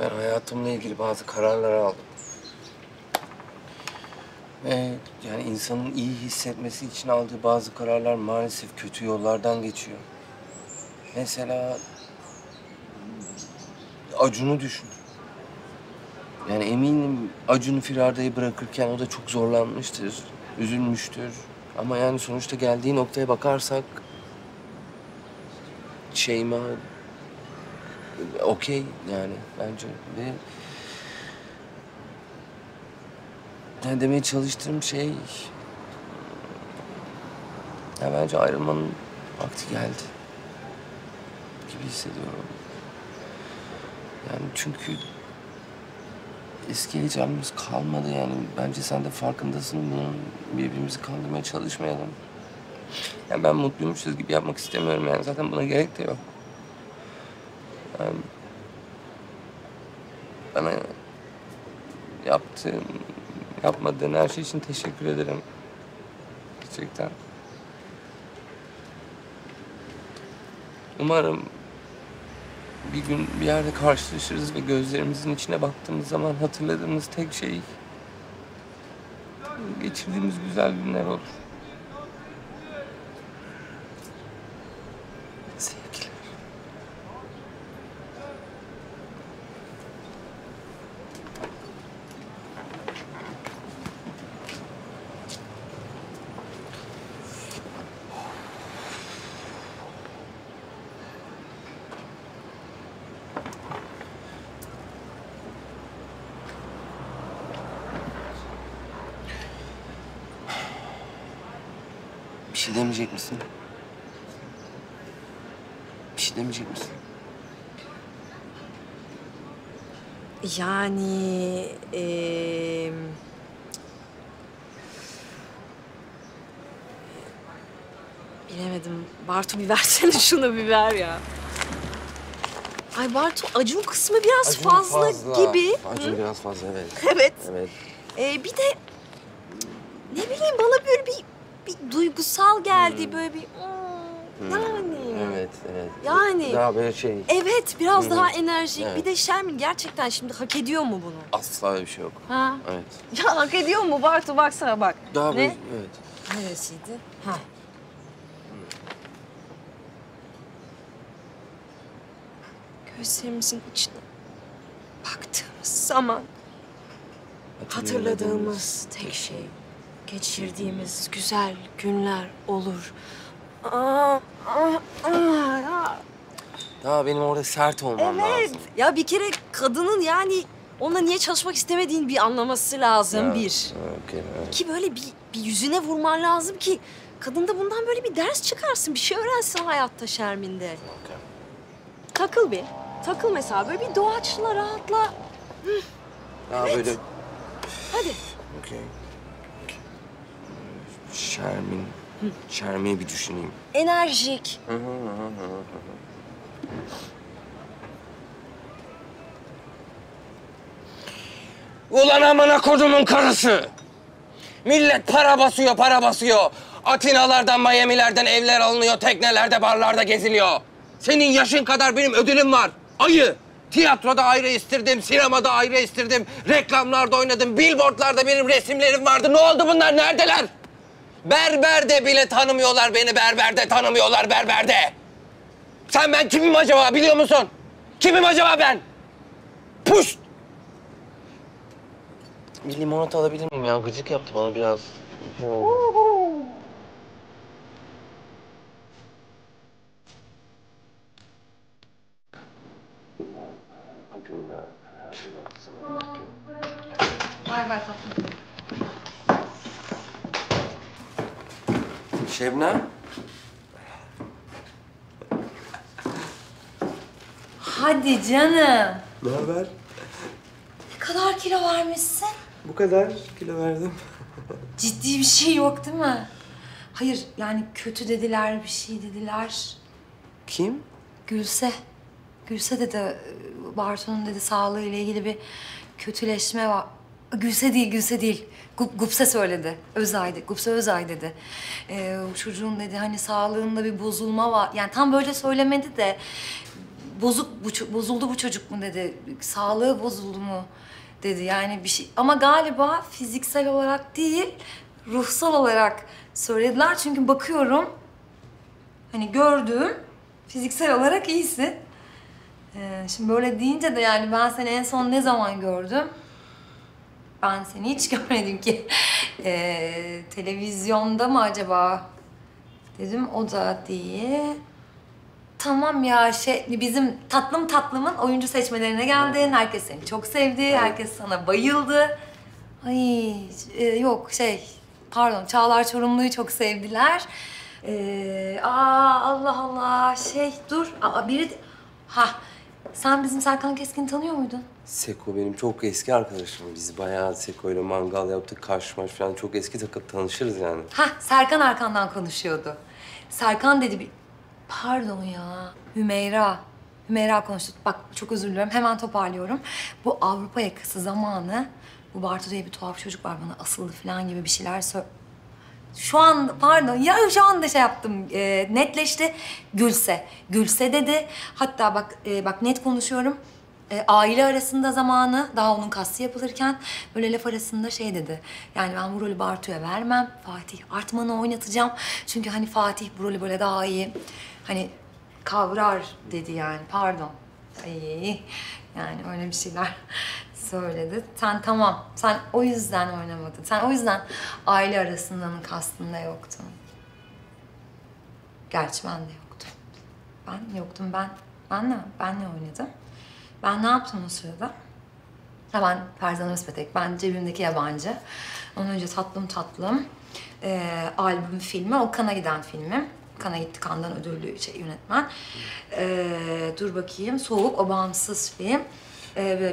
Ben hayatımla ilgili bazı kararlar aldım. Ve yani insanın iyi hissetmesi için aldığı bazı kararlar maalesef kötü yollardan geçiyor. Mesela Acun'u düşün. Yani eminim Acun'u firardayı bırakırken o da çok zorlanmıştır, üzülmüştür. Ama yani sonuçta geldiği noktaya bakarsak Şeyma okey yani bence. Ve yani demeye çalıştığım şey, ya bence ayrılmanın vakti geldi gibi hissediyorum. Yani çünkü eski heyecanımız kalmadı yani. Bence sen de farkındasın bunun. Birbirimizi kandırmaya çalışmayalım. Yani ben mutluymuşuz gibi yapmak istemiyorum yani. Zaten buna gerek de yok. Yani bana yapmadığın her şey için teşekkür ederim. Gerçekten. Umarım bir gün bir yerde karşılaşırız ve gözlerimizin içine baktığımız zaman hatırladığımız tek şey geçirdiğimiz güzel günler olur. Sevgiler. Bir şey demeyecek misin? Yani... Bilemedim. Bartu bir versene şunu, bir ver ya. Ay Bartu, Acun kısmı biraz Acun fazla gibi. Acun biraz fazla, evet. Evet. Bir de... Ne bileyim, bana böyle bir duygusal geldi, böyle bir... Yani... Evet. Yani... Daha böyle şey... Evet, biraz daha enerjik. Evet. Bir de Şermin gerçekten şimdi hak ediyor mu bunu? Asla bir şey yok. Ha? Evet. Ya hak ediyor mu? Bartu baksana bak. Daha ne? Böyle, evet. Neresiydi? Ha. Gözlerimizin içine baktığımız zaman... Hatırladığımız tek şey... Geçirdiğimiz güzel günler olur. Daha benim orada sert olmam lazım. Ya bir kere kadının yani onunla niye çalışmak istemediğini bir anlaması lazım bir. Okay, evet. İki böyle bir yüzüne vurman lazım ki kadın da bundan böyle bir ders çıkarsın, bir şey öğrensin hayatta Şermin'de. Okay. Takıl mesela böyle bir doğaçla, rahatla. Daha evet. Böyle. Hadi. Okay. Şermin. Şermin'i bir düşüneyim. Enerjik. Ulan amına kodumun karısı! Millet para basıyor. Atinalardan, Miami'lerden evler alınıyor, teknelerde, barlarda geziliyor. Senin yaşın kadar benim ödülüm var. Ayı! Tiyatroda ayrı istirdim, sinemada ayrı istirdim, reklamlarda oynadım, billboardlarda benim resimlerim vardı. Ne oldu bunlar? Neredeler? Berberde bile tanımıyorlar beni, berberde. Sen ben kimim acaba biliyor musun? Kimim acaba ben? Puşt! Bir limonata alabilir miyim ya? Gıcık yaptı bana biraz. Bay tatlım. Şebnem. Hadi canım. Ne haber? Ne kadar kilo vermişsin? Bu kadar kilo verdim. Ciddi bir şey yok değil mi? Hayır yani kötü dediler, bir şey dediler. Kim? Gülse. Gülse dedi, Bartu'nun dedi sağlığıyla ilgili bir kötüleşme var. Gülse değil. Gupse söyledi. Özay'dı. Gupse Özay dedi. Çocuğun dedi hani sağlığında bir bozulma var. Yani tam böyle söylemedi de bozuldu bu çocuk mu dedi, sağlığı bozuldu mu dedi yani bir şey. Ama galiba fiziksel olarak değil, ruhsal olarak söylediler. Çünkü bakıyorum, hani gördüğüm fiziksel olarak iyisin. Şimdi böyle deyince de yani ben seni en son ne zaman gördüm? Ben seni hiç görmedim ki. Televizyonda mı acaba? Dedim o da diye. Tamam ya bizim Tatlım Tatlım'ın oyuncu seçmelerine geldin. Herkes seni çok sevdi, herkes sana bayıldı. Ay yok pardon Çağlar Çorumlu'yu çok sevdiler. Allah Allah dur. Sen bizim Serkan Keskin'i tanıyor muydun? Seko benim çok eski arkadaşım. Biz bayağı Seko'yla mangal yaptık, karşımaş falan. Çok eski tanışırız yani. Serkan arkandan konuşuyordu. Serkan dedi Pardon ya, Hümeyra. Hümeyra konuştu. Bak çok özür diliyorum, hemen toparlıyorum. Bu Avrupa yakası zamanı, bu Bartu diye bir tuhaf çocuk var bana asıldı falan gibi bir şeyler Şu an pardon ya şu anda yaptım netleşti. Gülse. Gülse dedi. Hatta bak bak net konuşuyorum. Aile arasında zamanı daha onun kastı yapılırken böyle laf arasında dedi. Yani ben bu rolü Bartu'ya vermem. Fatih Artman'ı oynatacağım. Çünkü hani Fatih bu rolü böyle daha iyi hani kavrar dedi yani pardon. Yani öyle bir şeyler söyledi. Sen o yüzden oynamadın. Sen o yüzden aile arasındanın kastında yoktun. Gerçi ben de yoktum. Ben ne oynadım? Ben ne yaptım o sırada? Ben Ferzan Özpetek, ben Cebimdeki Yabancı. Ondan önce Tatlım Tatlım, albüm filmi, o Cannes'a giden filmim. Cannes'a gitti, Cannes'dan ödüllü yönetmen. Dur bakayım, Soğuk, o bağımsız film.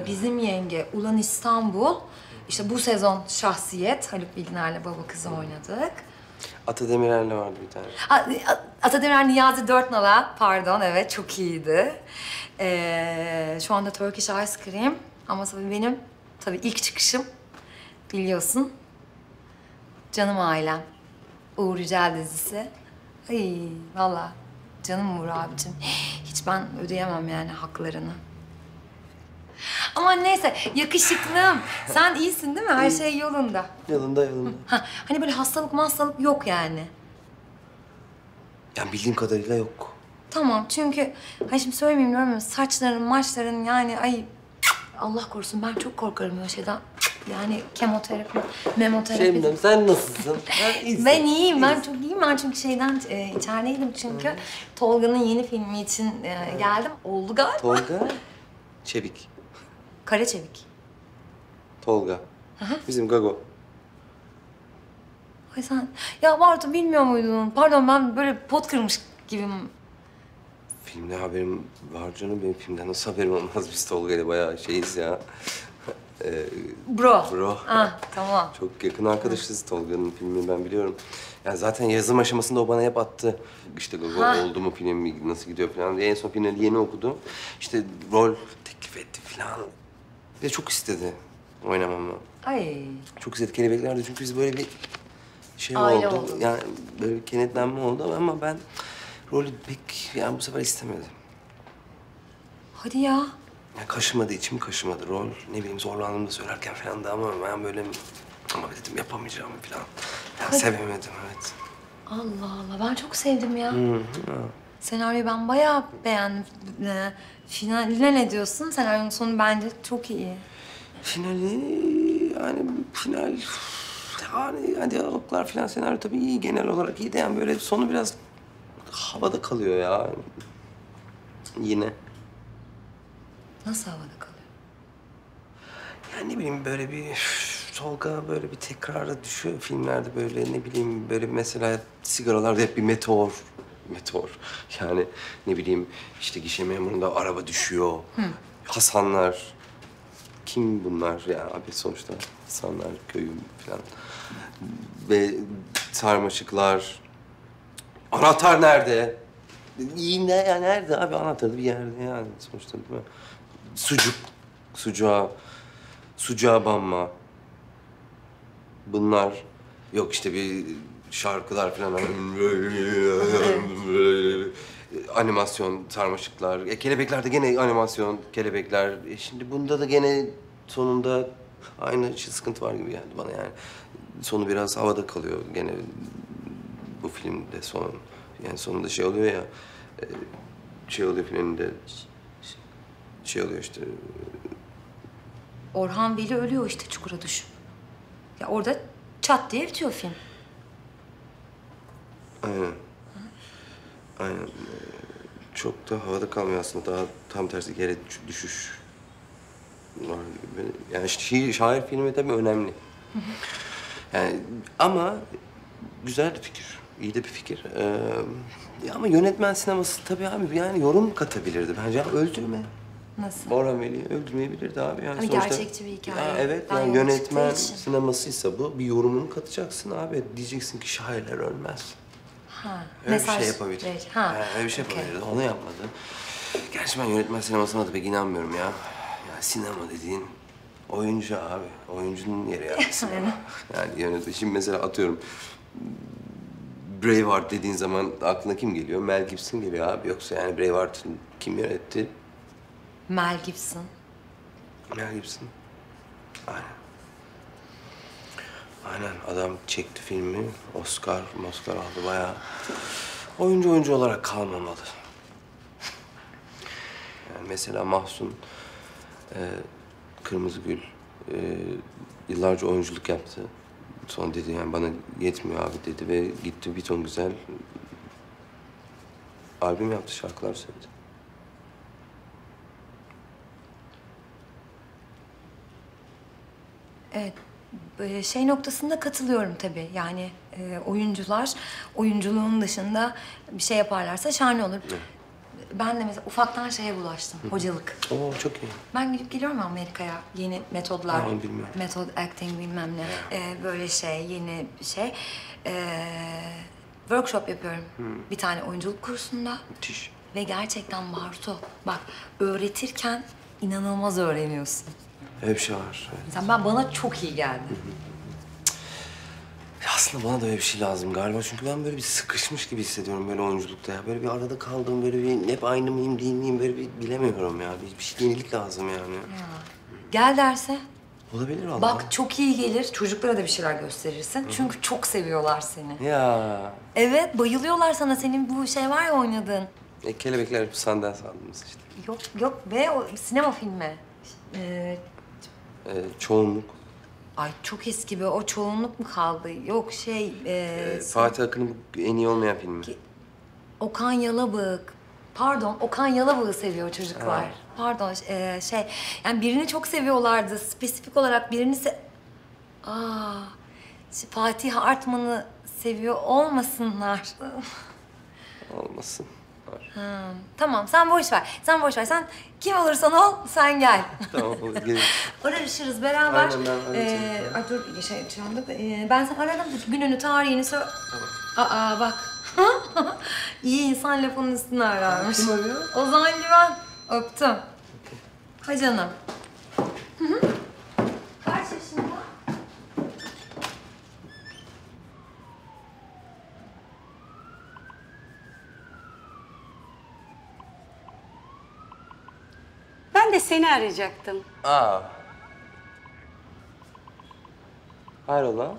Bizim Yenge, Ulan İstanbul. İşte bu sezon Şahsiyet, Haluk Bilginer'le baba kızı oynadık. Atademirer'le vardı bir tane. Atademirer Niyazi Dörtnal'a, pardon evet çok iyiydi. Şu anda Turkish Ice Cream ama tabii benim ilk çıkışım biliyorsun. Canım Ailem, Uğur Yücel dizisi. Vallahi canım Uğur abicim. Hiç ben ödeyemem yani haklarını. Ama neyse, yakışıklım. Sen iyisin değil mi? Her şey yolunda. Yolunda. Hani böyle hastalık yok yani. Yani bildiğim kadarıyla yok. Tamam, çünkü... şimdi söylemeyeyim diyorum ama saçların, maçların yani... Allah korusun, ben çok korkarım öyle şeyden. Yani kemoterapi, memoterapi... Şemdem, sen nasılsın? Ben iyiyim, ben çok iyiyim. Ben çünkü içerideydim çünkü. Tolga'nın yeni filmi için geldim. Oldu galiba. Tolga Çebik. Kara Çebik. Tolga. Bizim Gago. Ya Bartu bilmiyor muydun? Pardon ben böyle pot kırmış gibiyim. Filmde haberim var canım. Benim filmden nasıl haberim olmaz? Biz Tolga'yla bayağı ya. Bro. Tamam. Çok yakın arkadaşız. Tolga'nın filmini ben biliyorum. Yani zaten yazım aşamasında o bana hep attı. İşte Gago oldu mu film nasıl gidiyor falan diye. En son finali yeni okudu. İşte rol teklif etti falan. Ve çok istedi oynamamı. Çok istedi kelebeklerdi çünkü biz böyle bir aile oldu. Yani böyle bir kenetlenme oldu ama ben rolü pek bu sefer istemedim. Hadi ya. Kaşımadı, içim kaşımadı rol. Ne bileyim zorlandım da söylerken falan da ama ben böyle dedim yapamayacağımı falan. Sevemedim evet. Allah Allah ben çok sevdim ya. Senaryoyu ben bayağı beğendim. Finaline ne diyorsun? Senaryonun sonu bence çok iyi. Final, diyaloglar falan senaryo tabii iyi genel olarak iyi de yani böyle sonu biraz havada kalıyor ya. Yine. Nasıl havada kalıyor? Yani ne bileyim böyle bir Tolga böyle bir tekrara düşüyor filmlerde böyle mesela sigaralarda hep bir meteor. Yani işte gişe memurunda araba düşüyor. Hasanlar. Kim bunlar ya? Sonuçta Hasanlar köyü falan. Ve sarmaşıklar. Anahtar nerede? Nerede abi? Anahtar da bir yerde yani sonuçta değil mi? Sucuğa banma. Bunlar yok işte bir şarkılar falan. animasyon sarmaşıklar. Kelebekler de gene animasyon kelebekler. Şimdi bunda da gene sonunda aynı sıkıntı var gibi geldi bana yani. Sonu biraz havada kalıyor gene bu filmde son. Yani sonunda şey oluyor ya, şey oluyor filminde, şey oluyor işte. Orhan Veli ölüyor işte çukura düşüp. Ya orada çat diye bitiyor film. Aynen. Aynen. Çok da havada kalmıyor aslında. Daha tam tersi yere düşüş. Yani şair filmi tabii önemli. Yani ama güzel bir fikir. İyi de bir fikir. Ama yönetmen sineması tabii abi yani yorum katabilirdi bence. Öldürme. Nasıl? Orhan Veli'yi öldürmeyebilirdi abi. Yani sonuçta, gerçekçi bir hikaye. Ya evet ben yani yönetmen sinemasıysa bu bir yorumunu katacaksın abi. Diyeceksin ki şairler ölmez. Ha. Öyle mesaj bir şey yapabilir. Ha. Yani öyle bir şey yapabilirdi. Onu yapmadı. Gerçi ben yönetmen sinemasına da pek inanmıyorum ya. Ya sinema dediğin oyuncu abi. Oyuncunun yeri ya sinema. Yani yönetmen. Şimdi mesela atıyorum Braveheart dediğin zaman aklına kim geliyor? Mel Gibson geliyor abi. Yoksa yani Braveheart'ı kim yönetti? Mel Gibson. Mel Gibson. Aynen. Aynen. Adam çekti filmi. Oscar aldı bayağı. Oyuncu olarak kalmamalı. Yani mesela Mahsun Kırmızıgül yıllarca oyunculuk yaptı. Son dedi yani bana yetmiyor abi dedi ve gitti bir ton güzel albüm yaptı, şarkılar söyledi. Evet, böyle şey noktasında katılıyorum tabii. Yani oyuncular oyunculuğun dışında bir şey yaparlarsa şahane olur. Evet. Ben de mesela ufaktan şeye bulaştım, hocalık. Oo, çok iyi. Ben gidip geliyorum Amerika'ya. Yeni metodlar, metod acting bilmem ne. Böyle şey, yeni bir şey. Workshop yapıyorum bir tane oyunculuk kursunda. Müthiş. Ve gerçekten Bartu, bak öğretirken inanılmaz öğreniyorsun. Öyle bir şey var. Evet. Bana çok iyi geldi. Aslında bana da öyle bir şey lazım galiba. Çünkü ben böyle bir sıkışmış gibi hissediyorum böyle oyunculukta ya. Böyle bir arada kaldım, böyle bir hep aynı mıyım, değil miyim böyle bir bilemiyorum ya. Bir şey yenilik lazım yani. Ya. Gel derse. Olabilir valla. Bak çok iyi gelir. Çocuklara da bir şeyler gösterirsin. Hı. Çünkü çok seviyorlar seni. Ya. Evet, bayılıyorlar sana. Senin bu şey var ya oynadığın. Kelebekler hep senden sandınız işte. Yok be o sinema filmi. Çoğunluk. Ay çok eski be. O çoğunluk mu kaldı? Yok şey... Fatih Akın'ın en iyi olmayan filmi. Okan Yalabık. Pardon, Okan Yalabık'ı seviyor çocuklar. Ha. Pardon, şey... Yani birini çok seviyorlardı. Spesifik olarak birini Fatih Artman'ı seviyor olmasınlar. Olmasın. Ha, tamam, sen boş ver. Sen kim olursan ol, sen gel. Tamam, gelirim. Ararışırız beraber. Aynen, ay dur, çaldık. Ben seni ararım, gününü, tarihini sor... Tamam. Aa, bak. İyi insan lafının üstüne ararmış. Kim arıyor? Ozan Güven. Öptüm. Okay. Ha canım. Hı. Kaç yaşında? Ben de seni arayacaktım. Aa. Hayrola?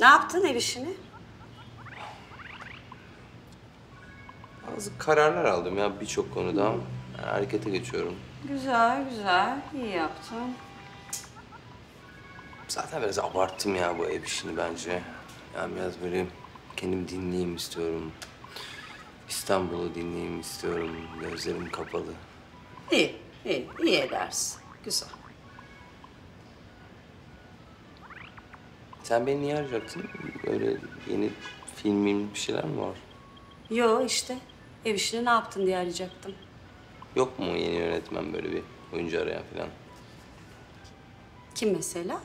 Ne yaptın ev işini? Bazı kararlar aldım ya birçok konuda. Yani harekete geçiyorum. Güzel. İyi yaptın. Zaten biraz abarttım ya bu ev işini bence. Yani biraz böyle kendimi dinleyeyim istiyorum. İstanbul'u dinleyeyim istiyorum. Gözlerim kapalı. İyi edersin. Güzel. Sen beni niye arayacaktın? Böyle yeni filmin bir şeyler mi var? Yo işte. Ev işini ne yaptın diye arayacaktım. Yok mu yeni yönetmen böyle bir oyuncu arayan falan? Kim mesela?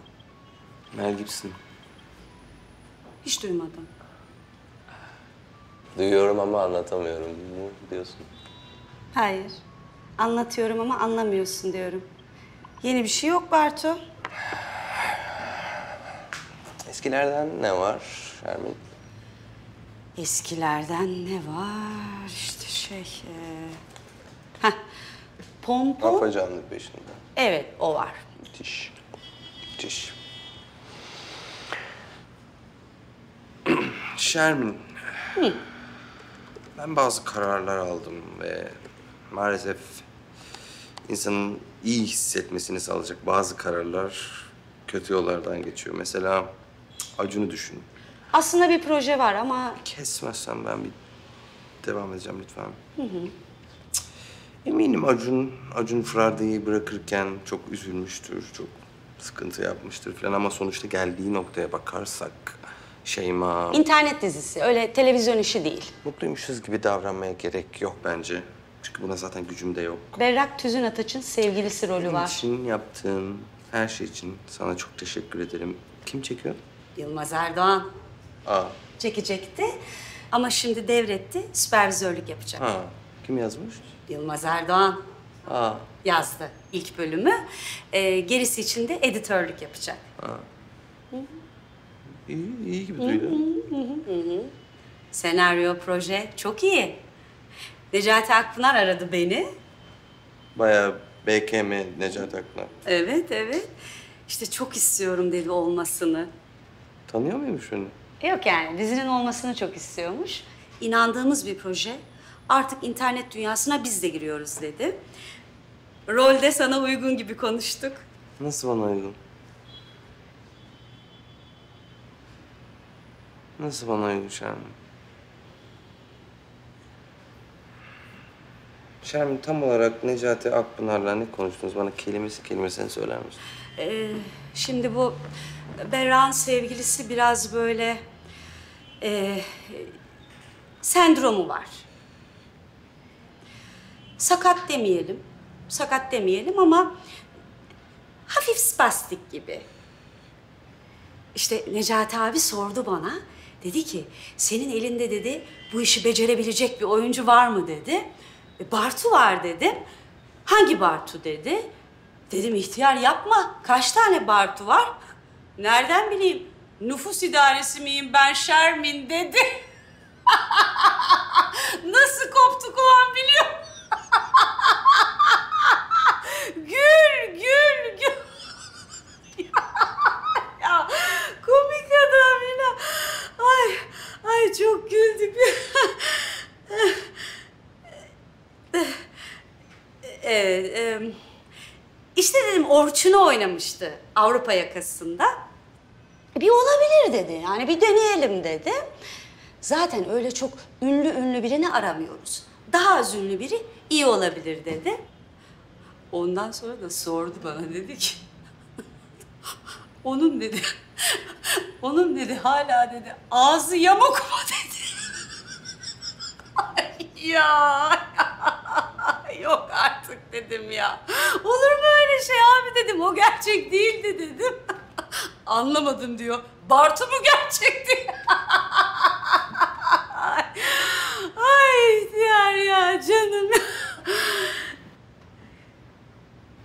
Mel Gibson. Hiç duymadım. Duyuyorum ama anlatamıyorum. Ne diyorsun? Hayır. Anlatıyorum ama anlamıyorsun diyorum. Yeni bir şey yok Bartu. Eskilerden ne var Şermin? Eskilerden ne var işte şey... Pompon... Afacan'ın peşinde. Evet, o var. Müthiş. Müthiş. Şermin, ben bazı kararlar aldım ve maalesef insanın iyi hissetmesini sağlayacak bazı kararlar kötü yollardan geçiyor. Mesela Acun'u düşün. Aslında bir proje var ama... Kesmezsen ben bir devam edeceğim lütfen. Hı hı. Eminim Acun Fırarda'yı bırakırken çok üzülmüştür, çok sıkıntı yapmıştır falan ama sonuçta geldiği noktaya bakarsak... Şeyma... İnternet dizisi, öyle televizyon işi değil. Mutluymuşuz gibi davranmaya gerek yok bence. Çünkü buna zaten gücüm de yok. Berrak Tüzün Ataç'ın sevgilisi rolü var. Benim için yaptığın her şey için sana çok teşekkür ederim. Kim çekiyor? Yılmaz Erdoğan. Aa. Çekecekti ama şimdi devretti, süpervizörlük yapacak. Ha. Kim yazmış? Yılmaz Erdoğan. Aa. Yazdı ilk bölümü. Gerisi için de editörlük yapacak. Ha. İyi gibi duydu. Senaryo, proje çok iyi. Necati Akpınar aradı beni. Bayağı BKM Necati Akpınar. Evet, evet. İşte çok istiyorum dedi olmasını. Tanıyor muymuş onu? Yok yani, dizinin olmasını çok istiyormuş. İnandığımız bir proje. Artık internet dünyasına biz de giriyoruz dedi. Rolde sana uygun gibi konuştuk. Nasıl bana uygun? Nasıl bana uygun Şermin? Şermin, tam olarak Necati Akpınar'la ne konuştunuz? Bana kelimesi kelimesini söyler misin? Şimdi bu Berra'nın sevgilisi biraz böyle... sendromu var. Sakat demeyelim, ama... hafif spastik gibi. İşte Necati abi sordu bana. Dedi ki, senin elinde dedi, bu işi becerebilecek bir oyuncu var mı dedi. Bartu var dedim. Hangi Bartu dedi. Dedim ihtiyar yapma. Kaç tane Bartu var? Nereden bileyim? Nüfus idaresi miyim ben Şermin dedi. Nasıl koptuk o an biliyor musun? Gül. Ya komik adam yine. Ay çok güldük. İşte dedim Orçun'u oynamıştı Avrupa yakasında. Bir olabilir dedi. Yani bir deneyelim dedi. Zaten öyle çok ünlü birini aramıyoruz. Daha az ünlü biri iyi olabilir dedi. Ondan sonra da sordu bana dedi ki onun dedi hala dedi ağzı yamuk mu dedi. Ay ya yok artık dedim ya. Olur mu öyle şey abi dedim, o gerçek değildi dedim. Anlamadım diyor. Bartu mu gerçekti? Ay ihtiyar ya canım.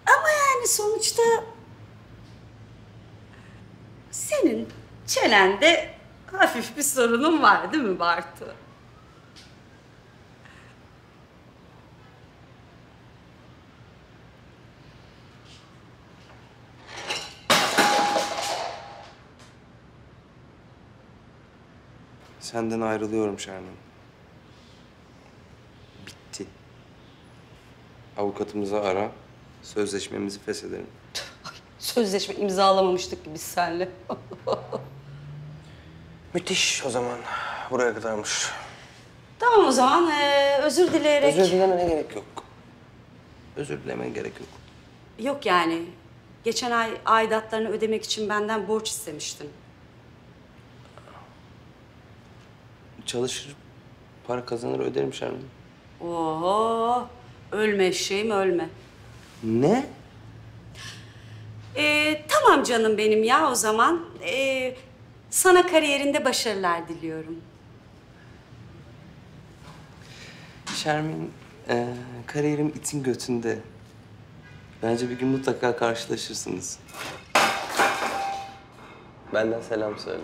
Ama yani sonuçta senin çenende hafif bir sorunun var değil mi Bartu? Senden ayrılıyorum Şermin. Bitti. Avukatımızı ara, sözleşmemizi feshedelim. Sözleşme imzalamamıştık ki biz seninle. Müthiş o zaman. Buraya kadarmış. Tamam o zaman. Özür dileyerek... Özür dilemene gerek yok. Yok yani. Geçen ay aidatlarını ödemek için benden borç istemiştin. Çalışır, para kazanır öderim Şermin. Oho! Ölme şeyim ölme. Ne? Tamam canım benim ya o zaman. Sana kariyerinde başarılar diliyorum. Şermin, kariyerim itin götünde. Bence bir gün mutlaka karşılaşırsınız. Benden selam söyle.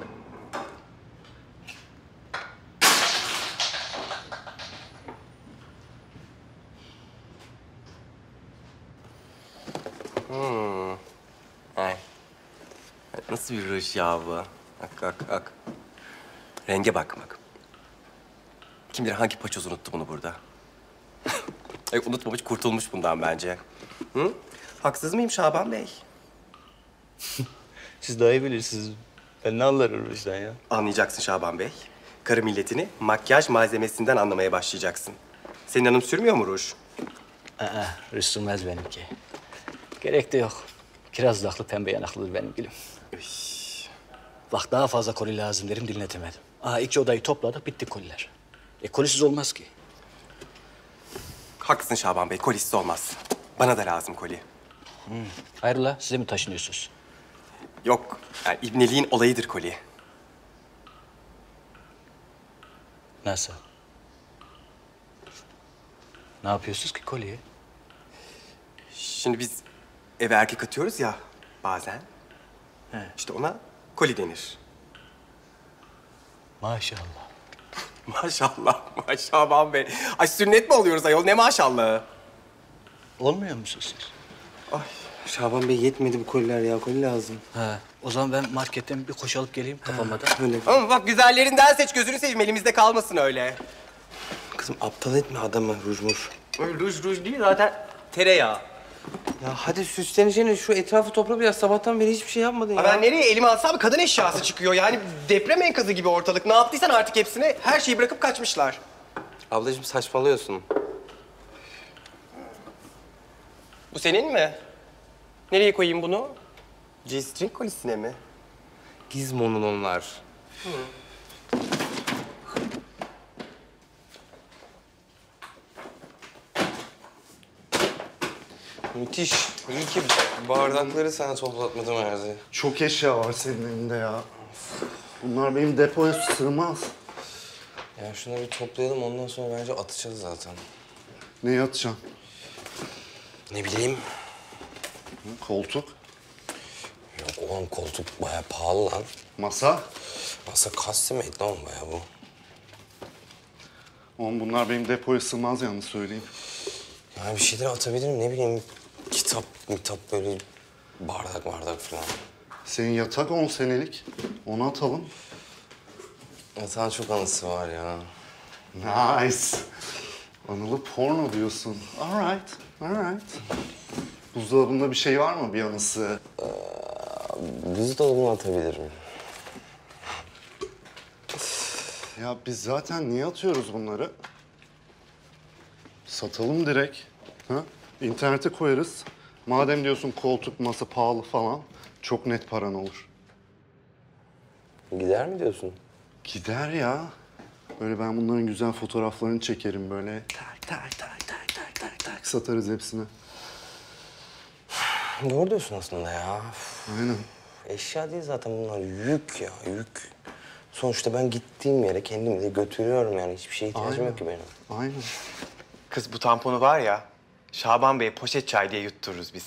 Nasıl bir röş ya bu? Ak. Renge bakmak. Kim bilir hangi paçoz unuttu bunu burada. Unutmamış, kurtulmuş bundan bence. Hı? Haksız mıyım Şaban Bey? Siz daha iyi bilirsiniz. Ben ne anlarım röşten ya? Anlayacaksın Şaban Bey. Karı milletini makyaj malzemesinden anlamaya başlayacaksın. Senin hanım sürmüyor mu ruj? Ruj sürmez benimki. Gerek de yok. Kiraz dudaklı pembe yanaklıdır benim gülüm. Bak daha fazla koli lazım derim dinletemedim. İki odayı topladık bitti koliler. Kolisiz olmaz ki. Haklısın Şaban Bey, kolisiz olmaz. Bana da lazım koli. Hayrola, size mi taşınıyorsunuz? Yok, yani ibneliğin olayıdır koli. Nasıl? Ne yapıyorsunuz ki kolye? Şimdi biz eve erkek atıyoruz ya bazen. He. İşte ona koli denir. Maşallah. Maşallah, maşallah be. Ay sünnet mi oluyoruz ayol? Ne maşallahı? Olmuyor musunuz siz? Ay Şaban Bey yetmedi bu koliler ya. Koli lazım. He. O zaman ben marketten bir koşu alıp geleyim kafamda. Öyle. Ama bak güzellerinden seç. Gözünü seveyim. Elimizde kalmasın öyle. Kızım aptal etme adamı rujmuş. Ruj değil zaten tereyağı. Ya hadi süsleneceğine şu etrafı topla biraz. Sabahtan beri hiçbir şey yapmadın ya. Ben nereye elimi alsam kadın eşyası çıkıyor. Yani deprem enkazı gibi ortalık. Ne yaptıysan artık hepsini her şeyi bırakıp kaçmışlar. Ablacığım saçmalıyorsun. Bu senin mi? Nereye koyayım bunu? G-string kolisine mi? Gizmo'nun onlar. Hı. Müthiş. İyi ki bardakları sana toplatmadım herhalde. Çok eşya var senin elinde ya. Bunlar benim depoya sığmaz. Ya şunları bir toplayalım ondan sonra bence atacağız zaten. Neyi atacağım? Ne bileyim. Koltuk. Yok oğlum koltuk bayağı pahalı lan. Masa? Masa custom-made lan bayağı bu. Oğlum bunlar benim depoya sığmaz yalnız söyleyeyim. Yani bir şeyler atabilirim ne bileyim. Kitap, mitap böyle bardak falan. Senin yatak 10 senelik. Onu atalım. Yatağın çok anısı var ya. Nice. Anılı porno diyorsun. Alright. Buzdolabında bir şey var mı bir anısı? Buzdolabına atabilirim. Ya biz zaten niye atıyoruz bunları? Satalım direkt. Ha? İnternete koyarız. Madem diyorsun koltuk, masa pahalı falan, çok net paran olur. Gider mi diyorsun? Gider ya. Böyle ben bunların güzel fotoğraflarını çekerim böyle. Tak tak tak satarız hepsini. Doğru diyorsun aslında ya. Aynen. Eşya değil zaten bunlar. Yük ya, yük. Sonuçta ben gittiğim yere kendimi de götürüyorum yani. Hiçbir şeye ihtiyacım yok ki benim. Aynen. Kız bu tamponu var ya, Şaban Bey'e poşet çay diye yuttururuz biz.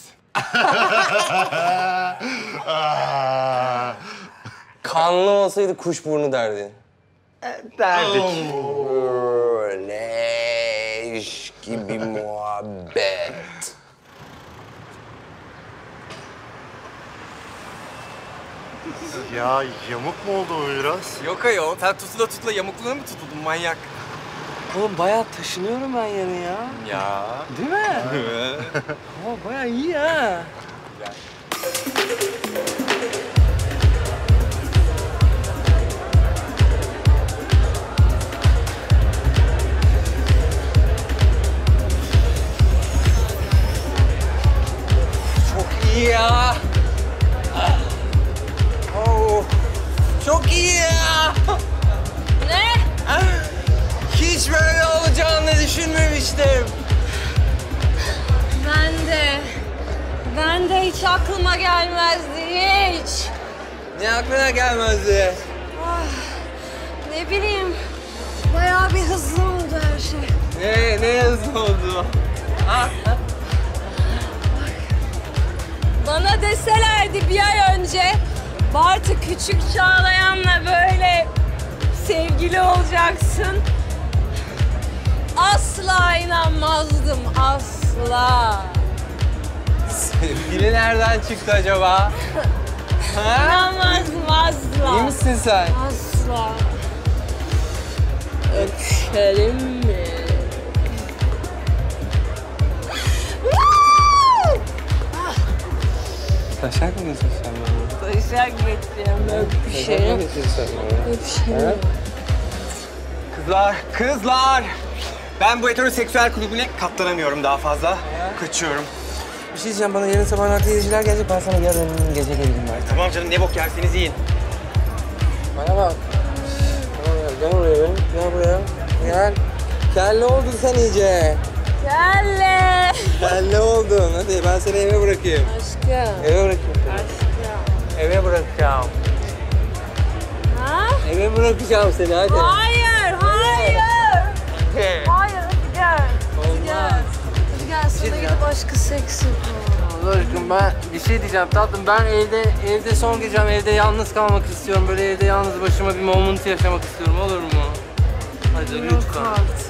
Kanlı olsaydı kuşburnu derdi. Derdik. Leş gibi muhabbet. Ya yamuk mu oldu o biraz? Yok ayol, sen tutula yamukluğuna mı tutuldun manyak? Oğlum bayağı taşınıyorum ben yani ya. Ya. Değil mi? Evet. Ama bayağı iyi ha. Güzel. Çok iyi ya. Oh. Çok iyi ya. Ne? Hiç böyle olacağını düşünmemiştim. Ben de hiç aklıma gelmezdi, hiç. Ne aklına gelmezdi? Ah, ne bileyim, bayağı bir hızlı oldu her şey. Ne hızlı oldu? Ah. Bak, bana deselerdi bir ay önce Bartu Küçükçağlayan'la böyle sevgili olacaksın. Asla inanmazdım, asla. Sevgili nereden çıktı acaba? İnanmazdım asla. İyi misin sen? Asla. Öpüşelim mi? Taşak mı diyorsun sen bana? Taşak getireyim, öpüşelim. Öpüşelim. Kızlar, kızlar! Ben bu heteroseksüel kulübüne katlanamıyorum daha fazla. Kaçıyorum. Bir şey diyeceğim, bana yarın sabah izleyiciler gelecek. Ben sana yarın gece gelirim bari. Tamam canım, ne bok yerseniz yiyin. Bana bak. Gel buraya benim, gel buraya. Gel. Kelle oldun sen iyice. Kelle. Kelle oldun. Hadi ben seni eve bırakayım. Aşkım. Eve bırakayım. Aşkım. Eve bırakacağım. Ha? Eve bırakacağım seni, hadi. Hayır, hayır. Hayır, hadi gel. Olmaz. Hadi gel, sana gidip başka seks yapalım. Allah aşkına ben bir şey diyeceğim tatlım. Ben evde son gecem, evde yalnız kalmak istiyorum. Böyle evde yalnız başıma bir moment yaşamak istiyorum. Olur mu? Hadi lütfen. Yok artık.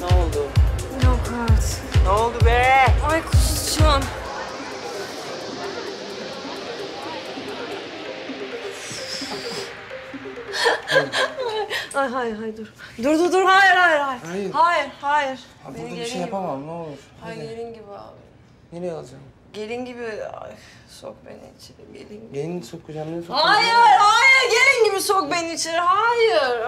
Ne oldu? Yok artık. Ne oldu be? Ay kusacağım. Ay hayır dur. Dur hayır. Hayır. Abi burada bir şey yapamam gibi. Ne olur. Ay gelin gibi abi. Nereye alacağım? Gelin gibi ay, sok beni içeri gelin gibi. Gelin sokacağım beni sokacağım. Hayır gelin gibi sok beni içeri. Hayır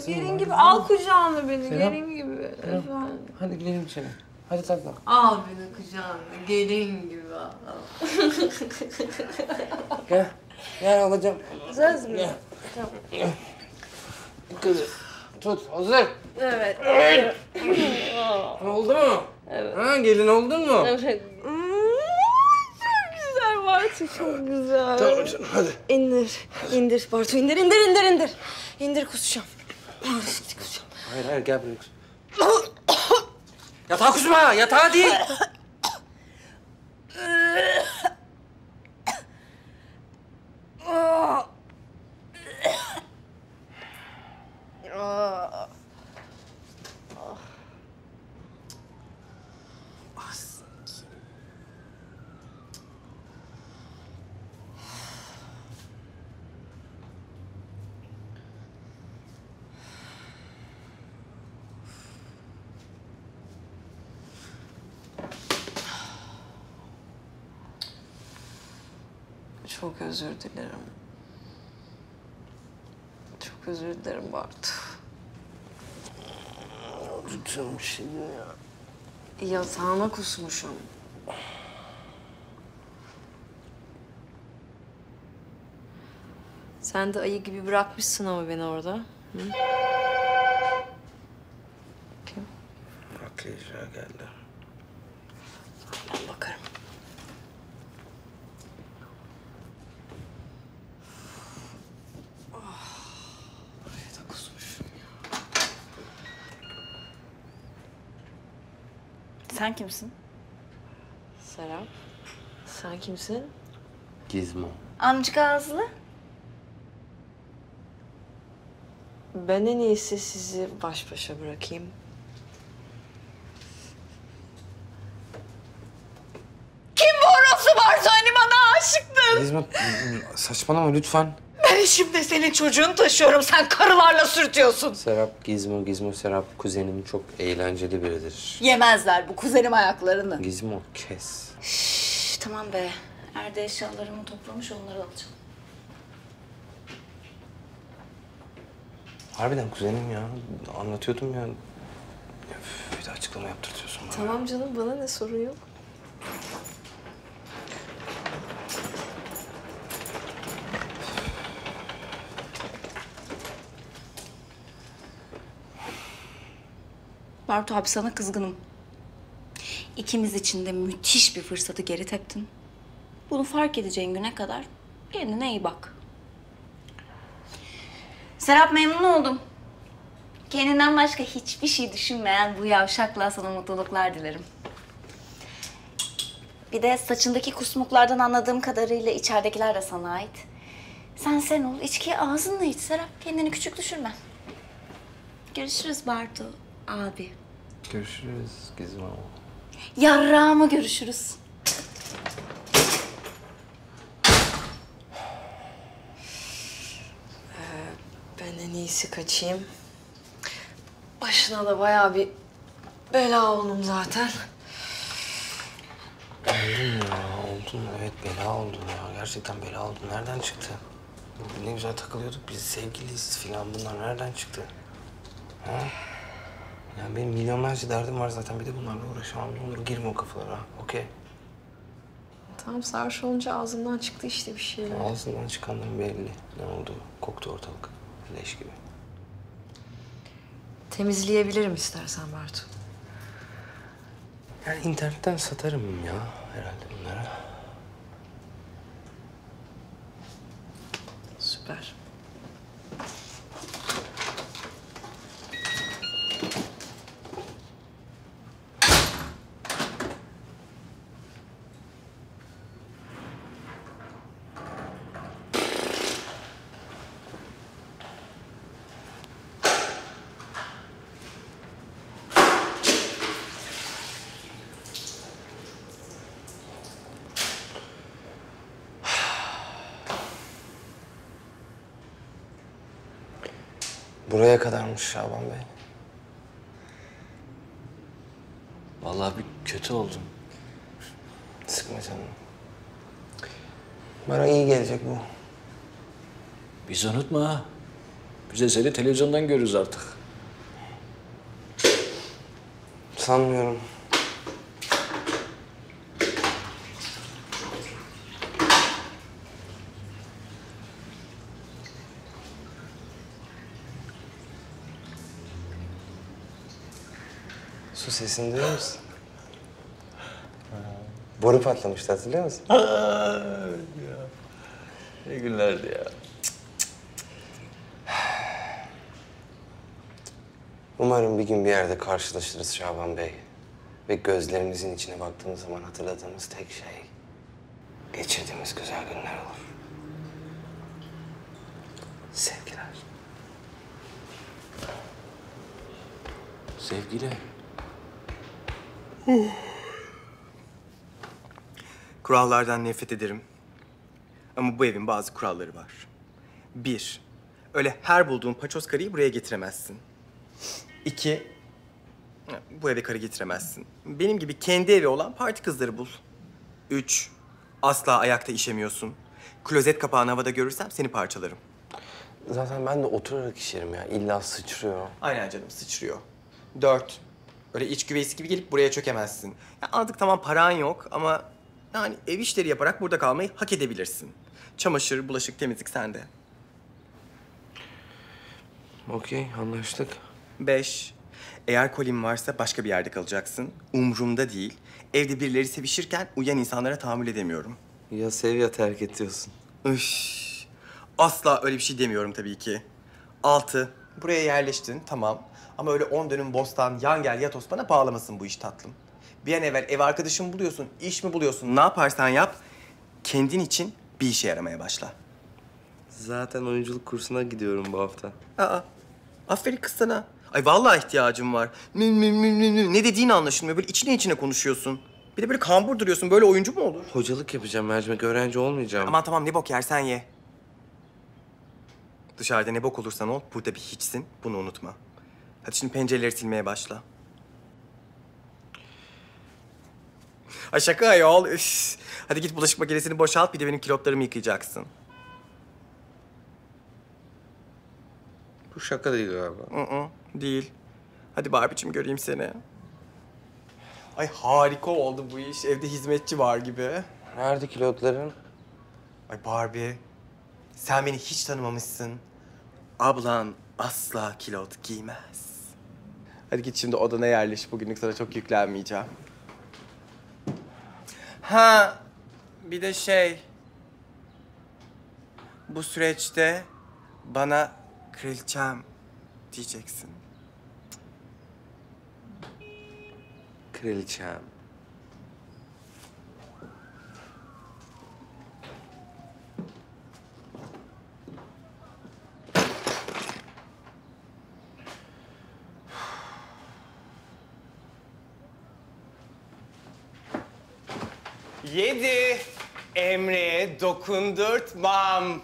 sen gelin gibi al kucağına beni Serap. Gelin gibi. Serap. Efendim. Hadi gidelim içeri. Hadi takla. Al beni kucağına gelin gibi al. Gel alacağım. Söz mü? Tamam. Kızım, tut. Hazır. Evet. Oldu mu? Evet. Ha, gelin oldun mu? Evet. Çok güzel Bartu, çok güzel. Tamam canım, hadi. İndir Bartu, indir. İndir, kusacağım. Hayır, gel buraya kus. Yatağa kusma, yatağa değil. Çok özür dilerim. Çok özür dilerim Bartu. Tutacağım şimdi ya. Yatağıma kusmuşum. Sen de ayı gibi bırakmışsın ama beni orada. Hı? Kim? Makyajcıya geldi. Ben bakarım. Sen kimsin? Serap. Sen kimsin? Gizmo. Amca ağızlı. Ben en iyisi sizi baş başa bırakayım. Kim bu orası varsa hani bana aşıktın? Gizmo saçmalama lütfen. Ben şimdi senin çocuğunu taşıyorum, sen karılarla sürtüyorsun. Serap, Gizmo, Serap kuzenim çok eğlenceli biridir. Yemezler bu kuzenim ayaklarını. Gizmo, kes. Şşş, tamam be. Erdek eşyalarımı toplamış, onları alacağım. Harbiden kuzenim ya, anlatıyordum ya. Öf, bir de açıklama yaptırtıyorsun bana. Tamam canım, bana ne sorun yok. Bartu abi sana kızgınım. İkimiz için de müthiş bir fırsatı geri teptin. Bunu fark edeceğin güne kadar kendine iyi bak. Serap memnun oldum. Kendinden başka hiçbir şey düşünmeyen bu yavşakla sana mutluluklar dilerim. Bir de saçındaki kusmuklardan anladığım kadarıyla içeridekiler de sana ait. Sen ol, içkiyi ağzınla iç Serap. Kendini küçük düşürme. Görüşürüz Bartu abi. Görüşürüz Gizmo. Yarrağıma görüşürüz. En iyisi kaçayım. Başına da bayağı bir bela oldum zaten. Oldun, evet bela oldun ya. Gerçekten bela oldun. Nereden çıktı? Ne güzel takılıyorduk biz, sevgiliyiz filan, bunlar nereden çıktı? Ha? Yani benim milyonlarca derdim var zaten, bir de bunlarla uğraşamam. Ne olur girme o kafalara, okey? Tamam, sarhoş olunca ağzımdan çıktı işte bir şeyler. Ağzından çıkanların belli. Ne oldu? Koktu ortalık. Leş gibi. Temizleyebilirim istersen Bartu. Yani internetten satarım ya herhalde bunlara. Süper. Buraya kadarmış Şaban Bey. Vallahi bir kötü oldum. Sıkma canını. Bana iyi gelecek bu. Bizi unutma ha. Biz eseri televizyondan görürüz artık. Sanmıyorum. Su sesini duyuyor musun? Boru patlamıştı, hatırlıyor musun? Ne günlerdi ya. Umarım bir gün bir yerde karşılaşırız Şaban Bey. Ve gözlerimizin içine baktığımız zaman hatırladığımız tek şey... geçirdiğimiz güzel günler olur. Sevgiler. Sevgiler. Kurallardan nefret ederim. Ama bu evin bazı kuralları var. 1. Öyle her bulduğun paçoz karıyı buraya getiremezsin. 2. Bu eve karı getiremezsin. Benim gibi kendi evi olan parti kızları bul. 3. Asla ayakta işemiyorsun. Klozet kapağını havada görürsem seni parçalarım. Zaten ben de oturarak işerim ya. İlla sıçrıyor. Aynen canım, sıçrıyor. 4. Öyle iç güveysi gibi gelip buraya çökemezsin. Ya artık tamam paran yok ama yani ev işleri yaparak burada kalmayı hak edebilirsin. Çamaşır, bulaşık, temizlik sende. Okey, anlaştık. 5. Eğer kolin varsa başka bir yerde kalacaksın. Umrumda değil. Evde birileri sevişirken uyuyan insanlara tahammül edemiyorum. Ya sev ya terk et diyorsun. Üş. Asla öyle bir şey demiyorum tabii ki. 6. Buraya yerleştin, tamam. Ama öyle 10 dönüm bostan, yan gel, yat Osman'a bağlamasın bu iş tatlım. Bir an evvel ev arkadaşımı buluyorsun, iş mi buluyorsun, ne yaparsan yap... kendin için bir işe yaramaya başla. Zaten oyunculuk kursuna gidiyorum bu hafta. Aa, aferin kız sana. Ay vallahi ihtiyacım var. Ne dediğini anlaşılmıyor, böyle içine içine konuşuyorsun. Bir de böyle kambur duruyorsun, böyle oyuncu mu olur? Hocalık yapacağım mercimek, öğrenci olmayacağım. Aman tamam, ne bok yersen ye. Dışarıda ne bok olursan ol, burada bir hiçsin, bunu unutma. Hadi şimdi pencereleri silmeye başla. Ay şaka ayol. Üf. Hadi git bulaşık makinesini boşalt, bir de benim kilotlarımı yıkayacaksın. Bu şaka değil galiba. Değil. Hadi Barbie'cim göreyim seni. Ay harika oldu bu iş. Evde hizmetçi var gibi. Nerede kilotların? Ay Barbie, sen beni hiç tanımamışsın. Ablan asla kilot giymez. Hadi git şimdi odana yerleş. Bugünlük sana çok yüklenmeyeceğim. Ha, bir de şey... bu süreçte bana kraliçem diyeceksin. Kraliçem. Yedi, Emre'ye dokundurtmam.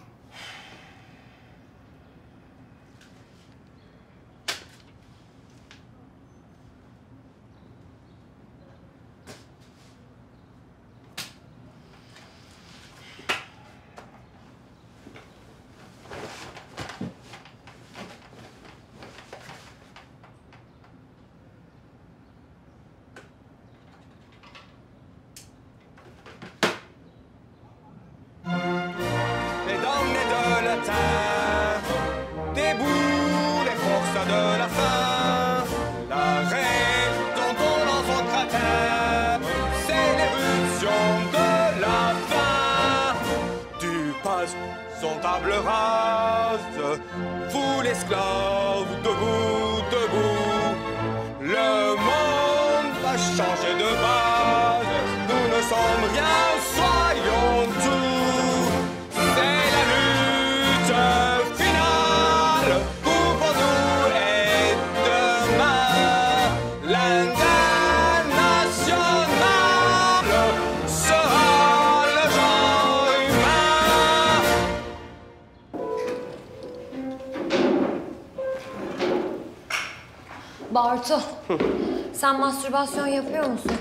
matin, debout les forces de la faim, la reine tombe dans son cratère, c'est l'éruption de la faim. Du passe son table rase, vous l'esclave debout, debout, le monde va changer de base, nous ne sommes rien, soyons tout. C'est la lutte. Bartu, sen mastürbasyon yapıyor musun?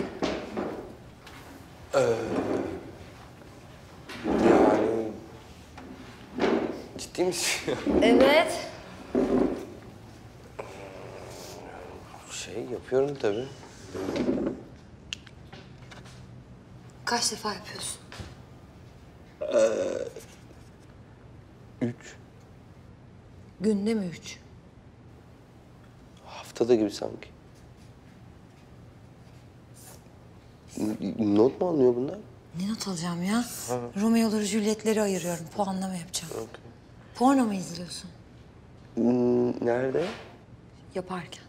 Yani... Ciddi misin? Evet. Şey yapıyorum tabii. Kaç defa yapıyorsun? 3. Günde mi 3? Haftada gibi sanki. Not mu alınıyor bunlar? Ne not alacağım ya? Romeo'ları, Juliet'leri ayırıyorum. Puanlama yapacağım. Okay. Porno mu izliyorsun? Nerede? Yaparken.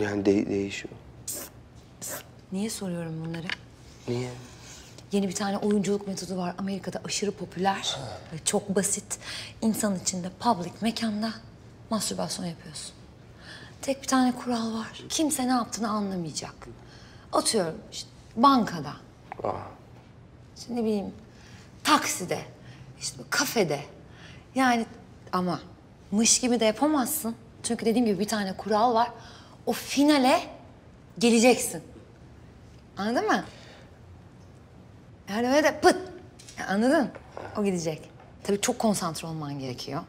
Yani değişiyor. Niye soruyorum bunları? Niye? Yeni bir tane oyunculuk metodu var. Amerika'da aşırı popüler. Çok basit. İnsan içinde, public mekanda mastürbasyon yapıyorsun. Tek bir tane kural var. Kimse ne yaptığını anlamayacak. Atıyorum işte bankada. Şimdi ne bileyim takside, işte kafede. Yani ama mış gibi de yapamazsın. Çünkü dediğim gibi bir tane kural var. O finale geleceksin. Anladın mı? Yani öyle de pıt. Yani anladın? O gidecek. Tabii çok konsantre olman gerekiyor.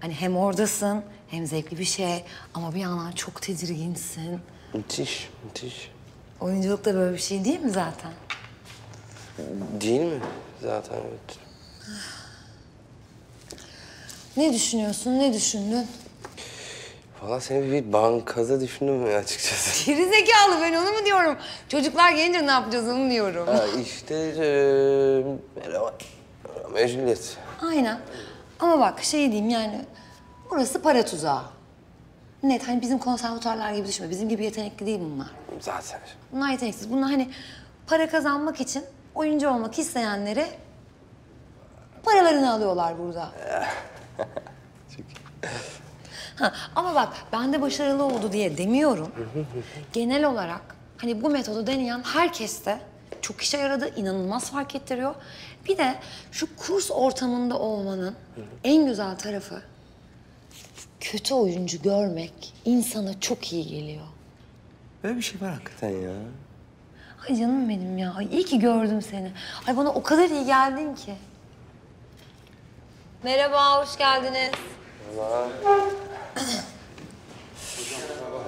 Hani hem oradasın, hem zevkli bir şey ama bir yandan çok tedirginsin. Müthiş, müthiş. Oyunculuk da böyle bir şey değil mi zaten? Değil mi? Zaten evet. Ne düşünüyorsun, ne düşündün? Valla seni bir bankada düşündüm ya açıkçası. Gerizekalı, ben onu mu diyorum? Çocuklar gelince ne yapacağız onu diyorum. Ha işte... mecburiyet. Aynen. Ama bak şey diyeyim yani, burası para tuzağı. Net, hani bizim konservatuarlar gibi düşünme, bizim gibi yetenekli değil bunlar. Zaten. Bunlar yeteneksiz, bunlar hani para kazanmak için oyuncu olmak isteyenleri paralarını alıyorlar burada. Ha, ama bak, ben de başarılı oldu diye demiyorum. Genel olarak hani bu metodu deneyen herkeste çok işe yaradı, inanılmaz fark ettiriyor. Bir de şu kurs ortamında olmanın en güzel tarafı kötü oyuncu görmek insana çok iyi geliyor. Böyle bir şey var hakikaten ya. Ay canım benim ya. Ay iyi ki gördüm seni. Ay bana o kadar iyi geldin ki. Merhaba, hoş geldiniz. Merhaba.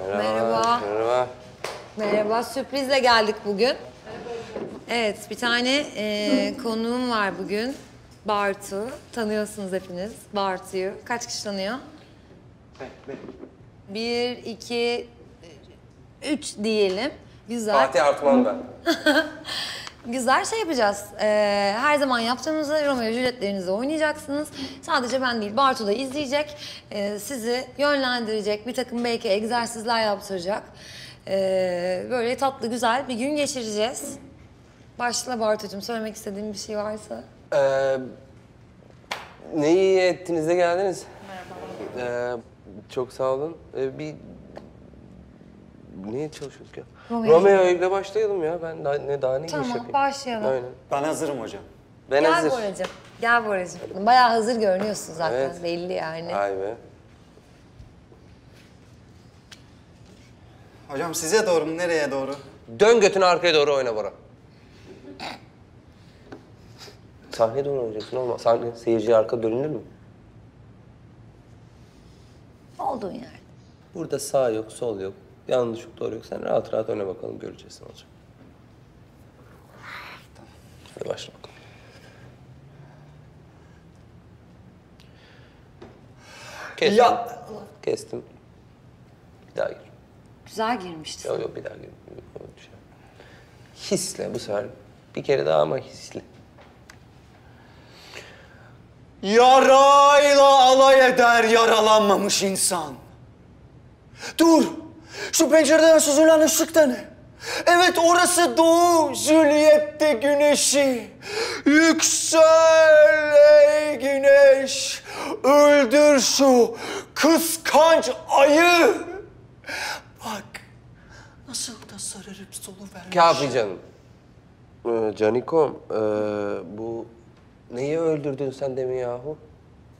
Merhaba. Merhaba. Merhaba, sürprizle geldik bugün. Evet, bir tane konuğum var bugün. Bartu. Tanıyorsunuz hepiniz Bartu'yu. Kaç kişi tanıyor? Ben. 1, 2, 3 diyelim. Güzel. Fatih Artman ben. Güzel şey yapacağız. Her zaman yaptığımızda Romeo Juliet'lerinizi oynayacaksınız. Sadece ben değil, Bartu da izleyecek. Sizi yönlendirecek, bir takım belki egzersizler yaptıracak. Böyle tatlı, güzel bir gün geçireceğiz. Başla Bartu'cum, söylemek istediğin bir şey varsa. Ne iyi ettiniz de geldiniz. Merhaba. Çok sağ olun. Bir... Neye çalışıyoruz ki? Romeo ile başlayalım ya. Ben daha ne iş yapayım? Tamam, başlayalım. Aynen. Ben hazırım hocam. Gel hazır. Boracığım, gel Boracığım. Bayağı hazır görünüyorsun zaten, evet. Belli yani. Ay be. Hocam size doğru mu, nereye doğru? Dön götünü arkaya doğru oyna Bora. Sahneye doğru oynayacaksın ama sahne seyirciye arka dönülür mü? Olduğun yerde. Burada sağ yok, sol yok, yanlış yok, doğru yok. Sen rahat rahat öne bakalım, göreceğiz ne olacak. Hadi başla bakalım. Kestim. Ya. Kestim. Bir daha gir. Güzel girmişti. Yok yok, bir daha gir. Hisle bu sefer. Bir kere daha ama hisle. Yarayla alay eder yaralanmamış insan. Dur! Şu pencereden süzülen ışık da ne? Evet, orası doğu, Züliyet'te güneşi. Yüksel ey güneş, öldür şu kıskanç ayı. Bak, nasıl da sararıp soluvermiş. Kafi canım. Canikom, bu neyi öldürdün sen demin yahu?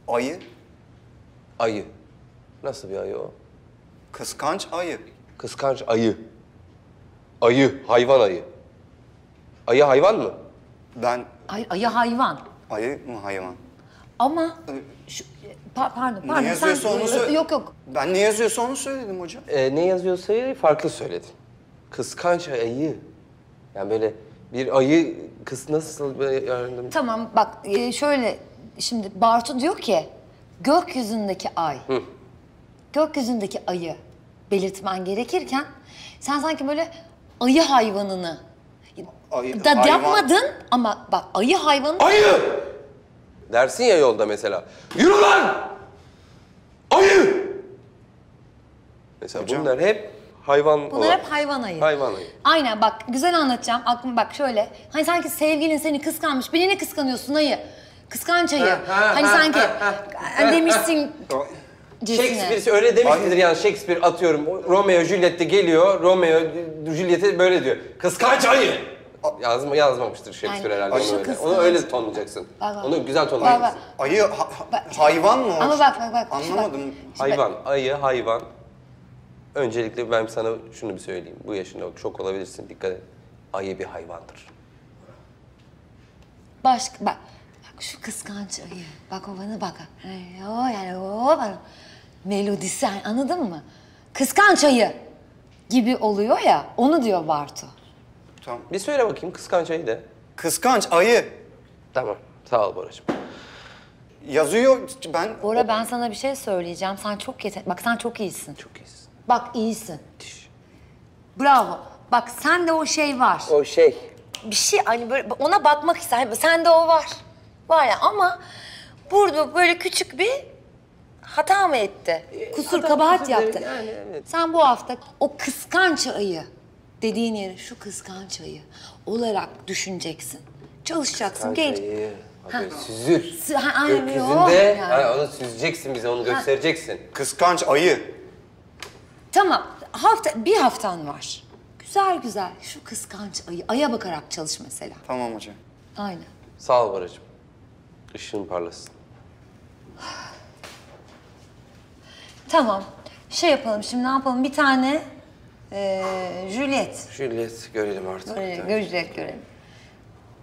Ayı. Ayı. Nasıl bir ayı o? Kıskanç ayı. Kıskanç ayı. Ayı, hayvan ayı. Ayı hayvan mı? Ben... Ayı hayvan. Ayı mı hayvan? Ama... Şu, pardon. Ne yazıyorsa sen... onu söyledim. Yok yok. Ben ne yazıyorsa onu söyledim hocam. Ne yazıyorsa farklı söyledim. Kıskanç ayı. Yani böyle bir ayı... nasıl böyle yardım... Tamam bak şöyle... Şimdi Bartu diyor ki... Gökyüzündeki ay. Hı. Gökyüzündeki ayı belirtmen gerekirken... Sen sanki böyle... Ayı hayvanını ayı, da hayvan. Yapmadın ama bak ayı hayvanı... Ayı! Dersin ya yolda mesela. Yürü lan! Ayı! Mesela hocam, bunlar hep hayvan... Bunlar hep hayvan ayı. Hayvan ayı. Aynen bak güzel anlatacağım. Aklım bak şöyle. Hani sanki sevgilin seni kıskanmış. Beni ne kıskanıyorsun ayı? Kıskanç ayı. Hani sanki demişsin... Shakespeare öyle demiştir yani. Shakespeare atıyorum Romeo Juliet'te geliyor. Romeo Juliet'e böyle diyor. Kıskanç ayı. Yazmamıştır Shakespeare yani, herhalde. Öyle. Onu öyle tonlayacaksın. Bak. Onu güzel tonlayacaksın. Bak. Ayı hayvan mı? Ama bak. Anlamadım. Bak. Hayvan, ayı, hayvan. Öncelikle ben sana şunu bir söyleyeyim. Bu yaşında şok olabilirsin. Dikkat et. Ayı bir hayvandır. Başka bak şu kıskanç ayı. Bak o bana bak. Yani o bana. Melodisi, anladın mı? Kıskanç ayı gibi oluyor ya, onu diyor Bartu. Tamam. Bir söyle bakayım kıskanç ayı de. Kıskanç ayı. Tamam, sağ ol Boracığım. Yazıyor, ben... Bora, ben sana bir şey söyleyeceğim. Sen çok yetenekli. Bak sen çok iyisin. Çok iyisin. Bak iyisin. Diş. Bravo. Bak sende o şey var. O şey. Bir şey hani böyle ona bakmak ister. Sende o var. Var ya ama burada böyle küçük bir... Hata mı etti? Kusur, kabahat yaptı. Yani, evet. Sen bu hafta o kıskanç ayı dediğin yeri şu kıskanç ayı olarak düşüneceksin. Çalışacaksın. Kıskanç ayı. Abi süzül. Gökyüzünde yani. Onu süzeceksin bize, onu göstereceksin. Kıskanç ayı. Tamam. Bir haftan var. Güzel güzel şu kıskanç ayı. Aya bakarak çalış mesela. Tamam hocam. Aynen. Sağ ol Baracığım. Işığın parlasın. Tamam. Şey yapalım şimdi, ne yapalım? Bir tane Juliet. Juliet görelim artık. Juliet görelim.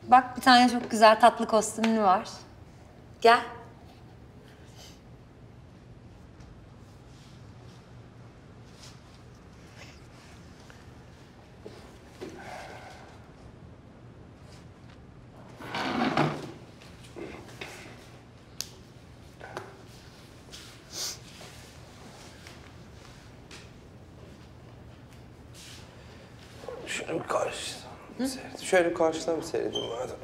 Bak bir tane çok güzel tatlı kostümlü var. Gel. Şöyle karşıdan mı seyredeyim madem?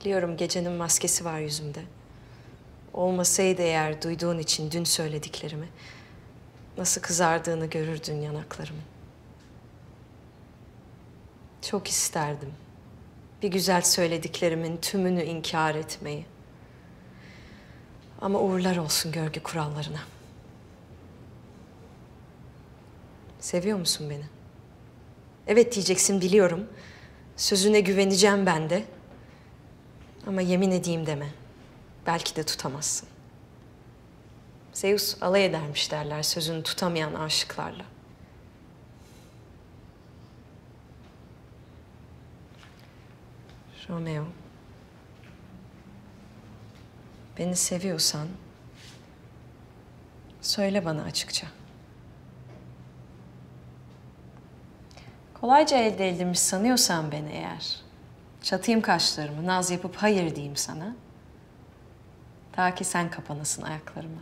Biliyorum gecenin maskesi var yüzümde. Olmasaydı eğer duyduğun için dün söylediklerimi... ...nasıl kızardığını görürdün yanaklarımın. Çok isterdim. Bir güzel söylediklerimin tümünü inkar etmeyi. Ama uğurlar olsun görgü kurallarına. Seviyor musun beni? Evet diyeceksin biliyorum. Sözüne güveneceğim ben de. Ama yemin edeyim deme. Belki de tutamazsın. Zeus alay edermiş derler sözünü tutamayan aşıklarla. Romeo, beni seviyorsan söyle bana açıkça. Kolayca elde edilmiş sanıyorsan beni eğer, çatayım kaşlarımı, naz yapıp hayır diyeyim sana. Ta ki sen kapanasın ayaklarıma.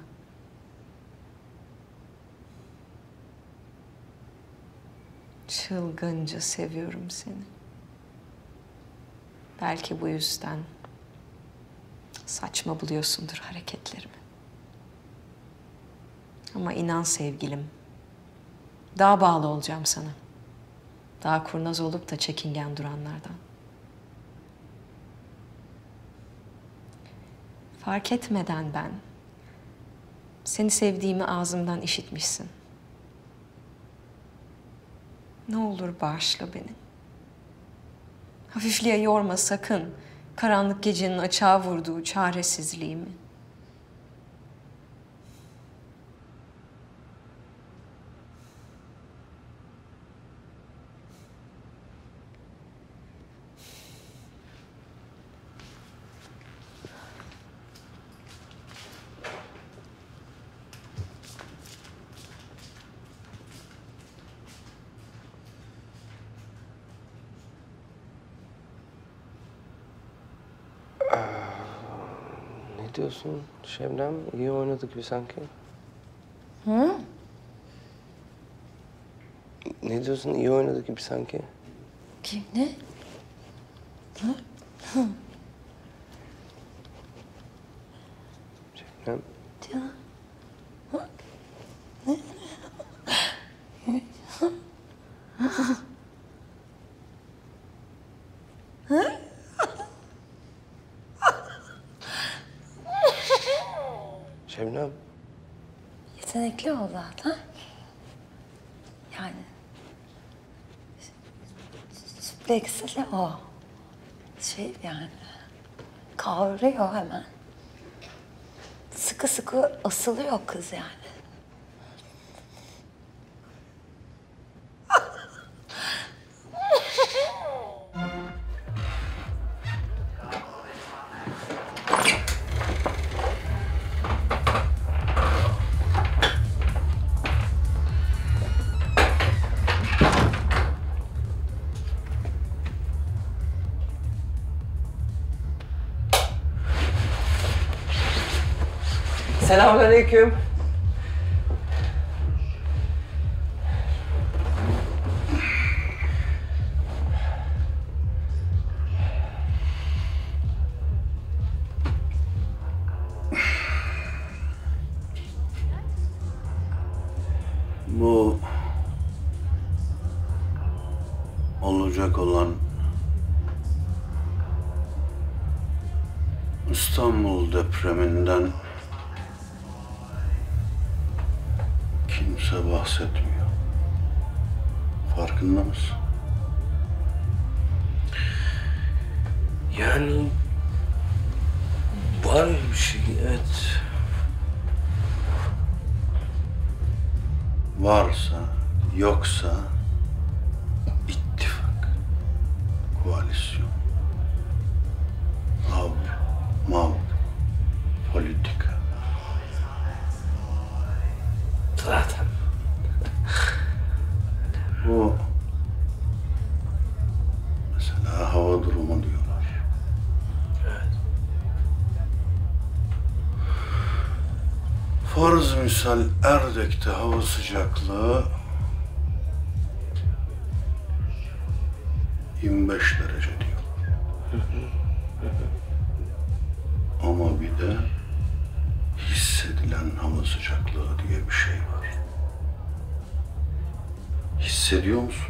Çılgınca seviyorum seni. Belki bu yüzden saçma buluyorsundur hareketlerimi. Ama inan sevgilim, daha bağlı olacağım sana. Daha kurnaz olup da çekingen duranlardan. Fark etmeden ben, seni sevdiğimi ağzımdan işitmişsin. Ne olur bağışla beni. Hafifliğe yorma sakın. Karanlık gecenin açığa vurduğu çaresizliğimi. Diyorsun Şebnem, iyi oynadık bir sanki. Hı? Ne diyorsun, iyi oynadık gibi sanki. Kim, ne? Hı? Hı. Şebnem. Diyor. Hı? Ne? Hı? Hı? Şebnem. Yetenekli ol zaten. Yani... Süpleksili o. Şey yani... Kavruyor hemen. Sıkı sıkı asılıyor kız yani. Selamünaleyküm. Bu olacak olan İstanbul depreminden bahsetmiyor. Farkında mısın? Yani var bir şey, evet. Varsa, yoksa ittifak, koalisyon, av, mav, politika. Zaten. Bu mesela hava durumu diyorlar. Evet. Farz misal Erdek'te hava sıcaklığı 25 derece diyor. Ama bir de hissedilen hava sıcaklığı diye bir şey var. Hissediyor musun?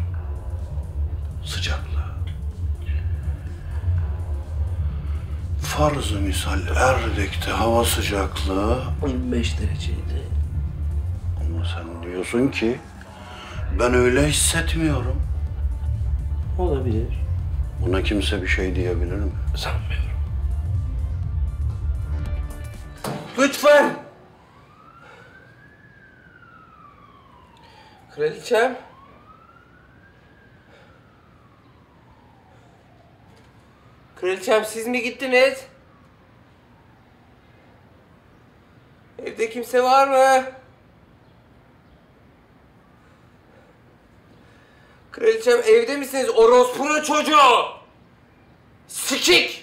Sıcaklığı. Farz-ı misal Erdek'te hava sıcaklığı 15 dereceydi. Ama sen diyorsun ki ben öyle hissetmiyorum. Olabilir. Buna kimse bir şey diyebilir mi? Sanmıyorum. Lütfen! Kraliçem. Kraliçem siz mi gittiniz? Evde kimse var mı? Evde misiniz? Orospu'nun çocuğu! Sikik!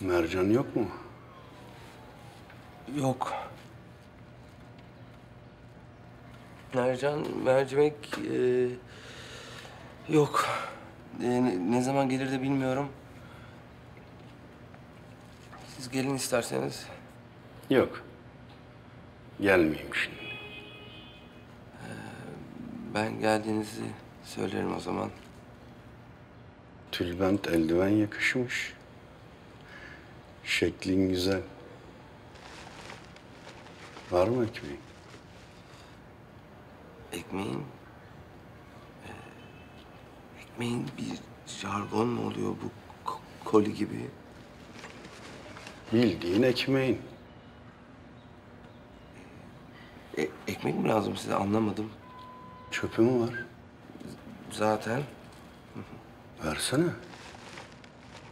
Mercan yok mu? Yok. Mercan, mercimek yok. Ne zaman gelir de bilmiyorum. Siz gelin isterseniz. Yok. Gelmeyeyim şimdi. Ben geldiğinizi söylerim o zaman. Tülbent eldiven yakışmış. Şeklin güzel. Var mı ekmeğin? Ekmeğin? Ekmeğin bir jargon mu oluyor bu koli gibi? Bildiğin ekmeğin. Ekmek mi lazım size? Anlamadım. Çöpü mü var? Zaten. Versene.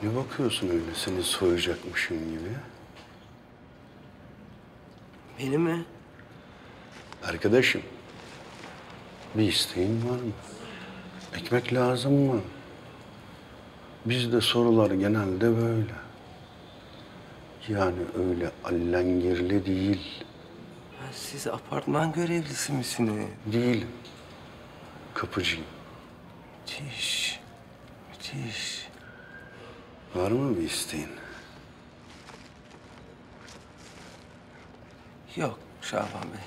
Ne bakıyorsun öyle seni soyacakmışım gibi? Beni mi? Arkadaşım, bir isteğin var mı? Ekmek lazım mı? Bizde sorular genelde böyle. Yani öyle allengirli değil. Siz apartman görevlisi misiniz? Değilim. Kapıcıyım. Müthiş. Müthiş. Var mı bir isteğin? Yok Şaban Bey.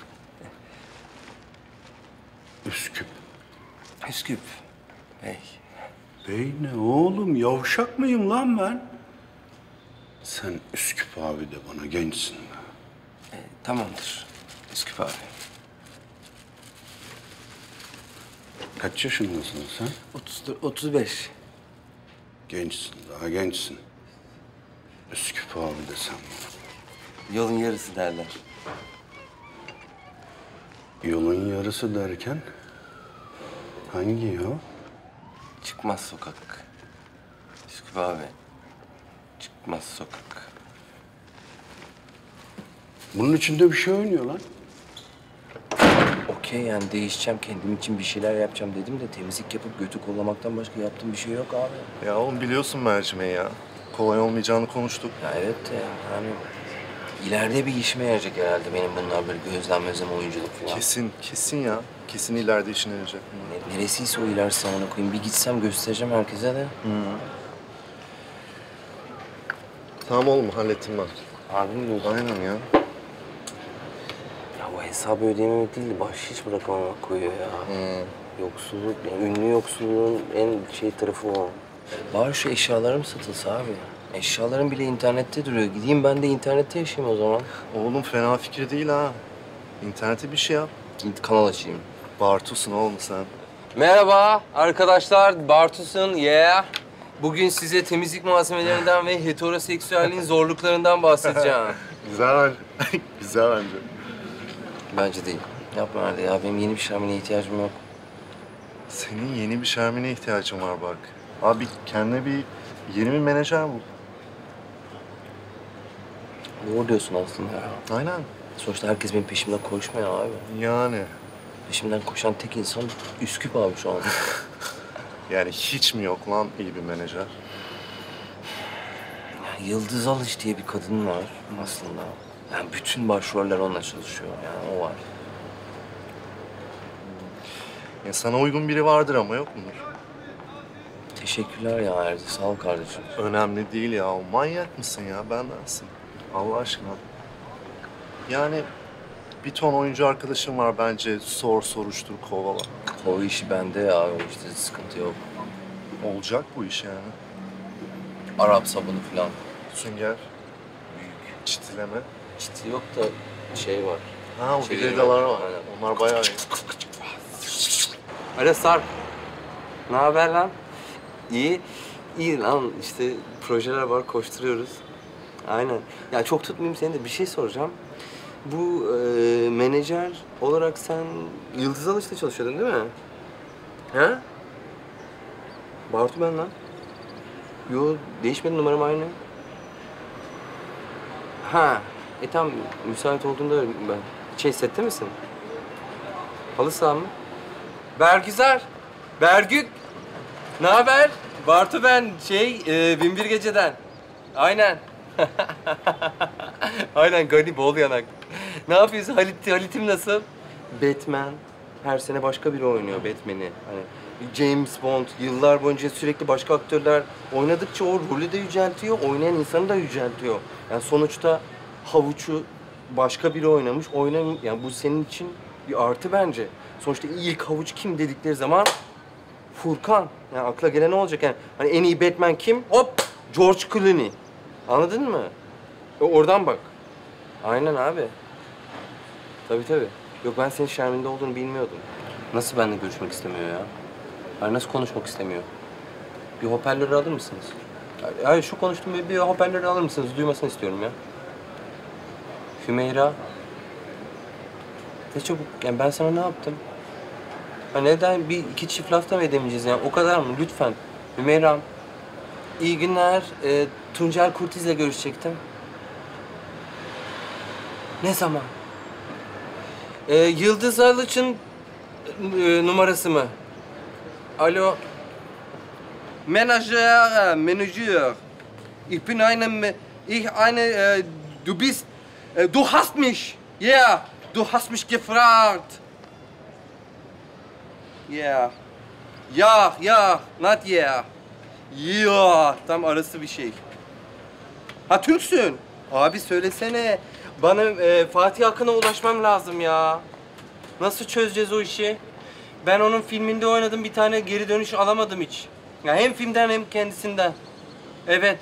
Üsküp. Üsküp Bey. Bey ne oğlum? Yavşak mıyım lan ben? Sen Üsküp abi de bana gençsin. Tamamdır Üsküp abi. Kaç yaşındasın sen? 35. Gençsin, daha gençsin. Üsküp abi desem bana. Yolun yarısı derler. Yolun yarısı derken? Hangi yol? Çıkmaz sokak. Üsküp abi. Çıkmaz sokak. Bunun içinde bir şey oynuyor lan. Okey yani değişeceğim, kendim için bir şeyler yapacağım dedim de temizlik yapıp götü kollamaktan başka yaptığım bir şey yok abi. Ya oğlum biliyorsun mercimeği ya. Kolay olmayacağını konuştuk. Ya evet de yani ileride bir işime yarayacak herhalde benim bunlar böyle gözlenmezim oyunculuk falan. Kesin, kesin ya. Kesin ileride işine yarayacak bunlar. Neresiyse o ilerisi ona koyayım. Bir gitsem göstereceğim herkese de. Tamam oğlum hallettim ben. Harbi mi oldu? Aynen ya. Ya bu hesabı ödeyememek değil de bahşiş hiç bırakamamak koyuyor ya. Yoksulluk, yani ünlü yoksulluğun en şey tarafı o. Bari şu eşyalarım satılsa abi. Eşyalarım bile internette duruyor. Gideyim ben de internette yaşayayım o zaman. Oğlum fena fikir değil ha. İnternete bir şey yap. Kanal açayım. Bartu'sun oğlum sen. Merhaba arkadaşlar, Bartu'sun yeah. Bugün size temizlik malzemelerinden ve heteroseksüelliğin zorluklarından bahsedeceğim. Güzel. Güzel bence. Bence değil. Yapma öyle ya. Benim yeni bir Şermin'e ihtiyacım yok. Senin yeni bir Şermin'e ihtiyacın var bak. Abi kendine bir yeni bir menajer bul. Doğru diyorsun aslında ya. Aynen. Sonuçta herkes benim peşimden koşmuyor abi. Yani. Peşimden koşan tek insan Üsküp abi şu an. Yani hiç mi yok lan iyi bir menajer? Yani Yıldız Alış diye bir kadın var aslında. Yani bütün başroller onunla çalışıyor yani o var. Ya sana uygun biri vardır ama yok mudur? Teşekkürler ya Erdi, sağ ol kardeşim. Önemli değil ya, manyak mısın ya, bendensin. Allah aşkına. Yani bir ton oyuncu arkadaşım var bence, sor, soruştur, kovala. O işi bende ya, o işte sıkıntı yok. Olacak bu iş yani. Arap sabunu falan. Sünger. Büyük. Çitileme. Çiti yok da şey var. Ha, o gıdalar var. Onlar bayağı iyi. Alo Sarp. Ne haber lan? İyi. İyi lan işte projeler var, koşturuyoruz. Aynen. Ya çok tutmayayım seni de bir şey soracağım. Bu menajer olarak sen Yıldız Alış'ta çalışıyordun değil mi? Ha? Bartu ben lan. Yo değişmedi, numaram aynı. Ha. Tam müsait olduğunda ben. Şey sette misin? Halı saha mı? Bergüzar. Bergük. Ne haber? Bartu ben Binbir Gece'den. Aynen. Aynen garip bol yanak. Ne yapıyorsun? Halit'im nasıl? Batman. Her sene başka biri oynuyor Batman'i. Hani James Bond yıllar boyunca sürekli başka aktörler oynadıkça o rolü de yüceltiyor, oynayan insanı da yüceltiyor. Yani sonuçta havuçu başka biri oynamış, yani bu senin için bir artı bence. Sonuçta ilk havuç kim dedikleri zaman Furkan. Yani akla gelen ne olacak yani? Hani en iyi Batman kim? Hop! George Clooney. Anladın mı? Oradan bak. Aynen abi. Tabii tabii. Yok ben senin Şermin'de olduğunu bilmiyordum. Nasıl benimle görüşmek istemiyor ya? Yani nasıl konuşmak istemiyor? Bir hoparlörü alır mısınız? Hayır şu konuştum bir hoparlörü alır mısınız? Duymasını istiyorum ya. Hümeyra. Ne çabuk. Yani ben sana ne yaptım? Yani neden iki çift lafta mı edemeyeceğiz yani? O kadar mı? Lütfen. Hümeyra'm. İyi günler. Tuncel Kurtiz'le görüşecektim. Ne zaman? Yıldız Alıç'ın numarası mı? Alo. Menajer. Ich bin eine, du bist, du hast mich. Yeah, du hast mich gefragt. Yeah. Yeah, not yeah. Yeah, tam arası bir şey. Ha Türksün. Abi söylesene. Bana Fatih Akın'a ulaşmam lazım ya. Nasıl çözeceğiz o işi? Ben onun filminde oynadım, bir tane geri dönüş alamadım hiç. Ya hem filmden hem kendisinden. Evet.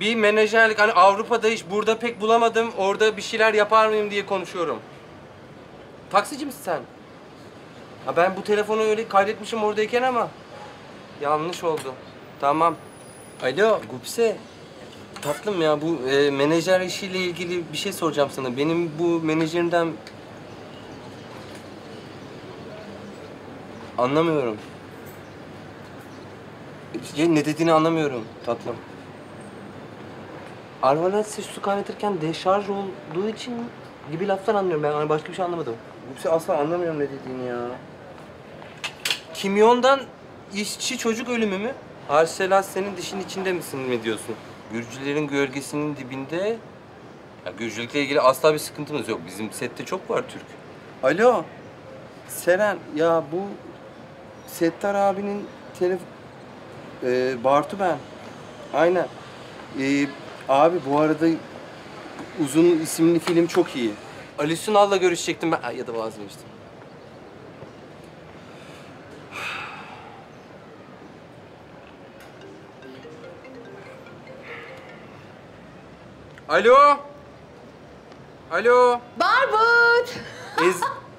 Bir menajerlik, hani Avrupa'da iş, burada pek bulamadım. Orada bir şeyler yapar mıyım diye konuşuyorum. Taksici misin sen? Ha ben bu telefonu öyle kaydetmişim oradayken ama yanlış oldu. Tamam. Alo Gupse. Tatlım ya, bu menajer işiyle ilgili bir şey soracağım sana. Benim bu menajerimden... Anlamıyorum. Ne dediğini anlamıyorum tatlım. Arvalatse su kaynatırsken deşarj olduğu için gibi laflar anlıyorum ben. Yani başka bir şey anlamadım. Gupse, asla anlamıyorum ne dediğini ya. Kimyondan işçi çocuk ölümü mü? Arselas senin dişin içinde misin mi diyorsun? Gürcülerin gölgesinin dibinde... Ya, Gürcülükle ilgili asla bir sıkıntımız yok. Bizim sette çok var Türk. Alo. Seren, ya bu... Settar abinin telefon... Bartu ben. Aynen. Abi bu arada Uzun isimli film çok iyi. Ali Sunal'la görüşecektim ben. Ya da vazgeçtim. Alo. Alo. Barbut.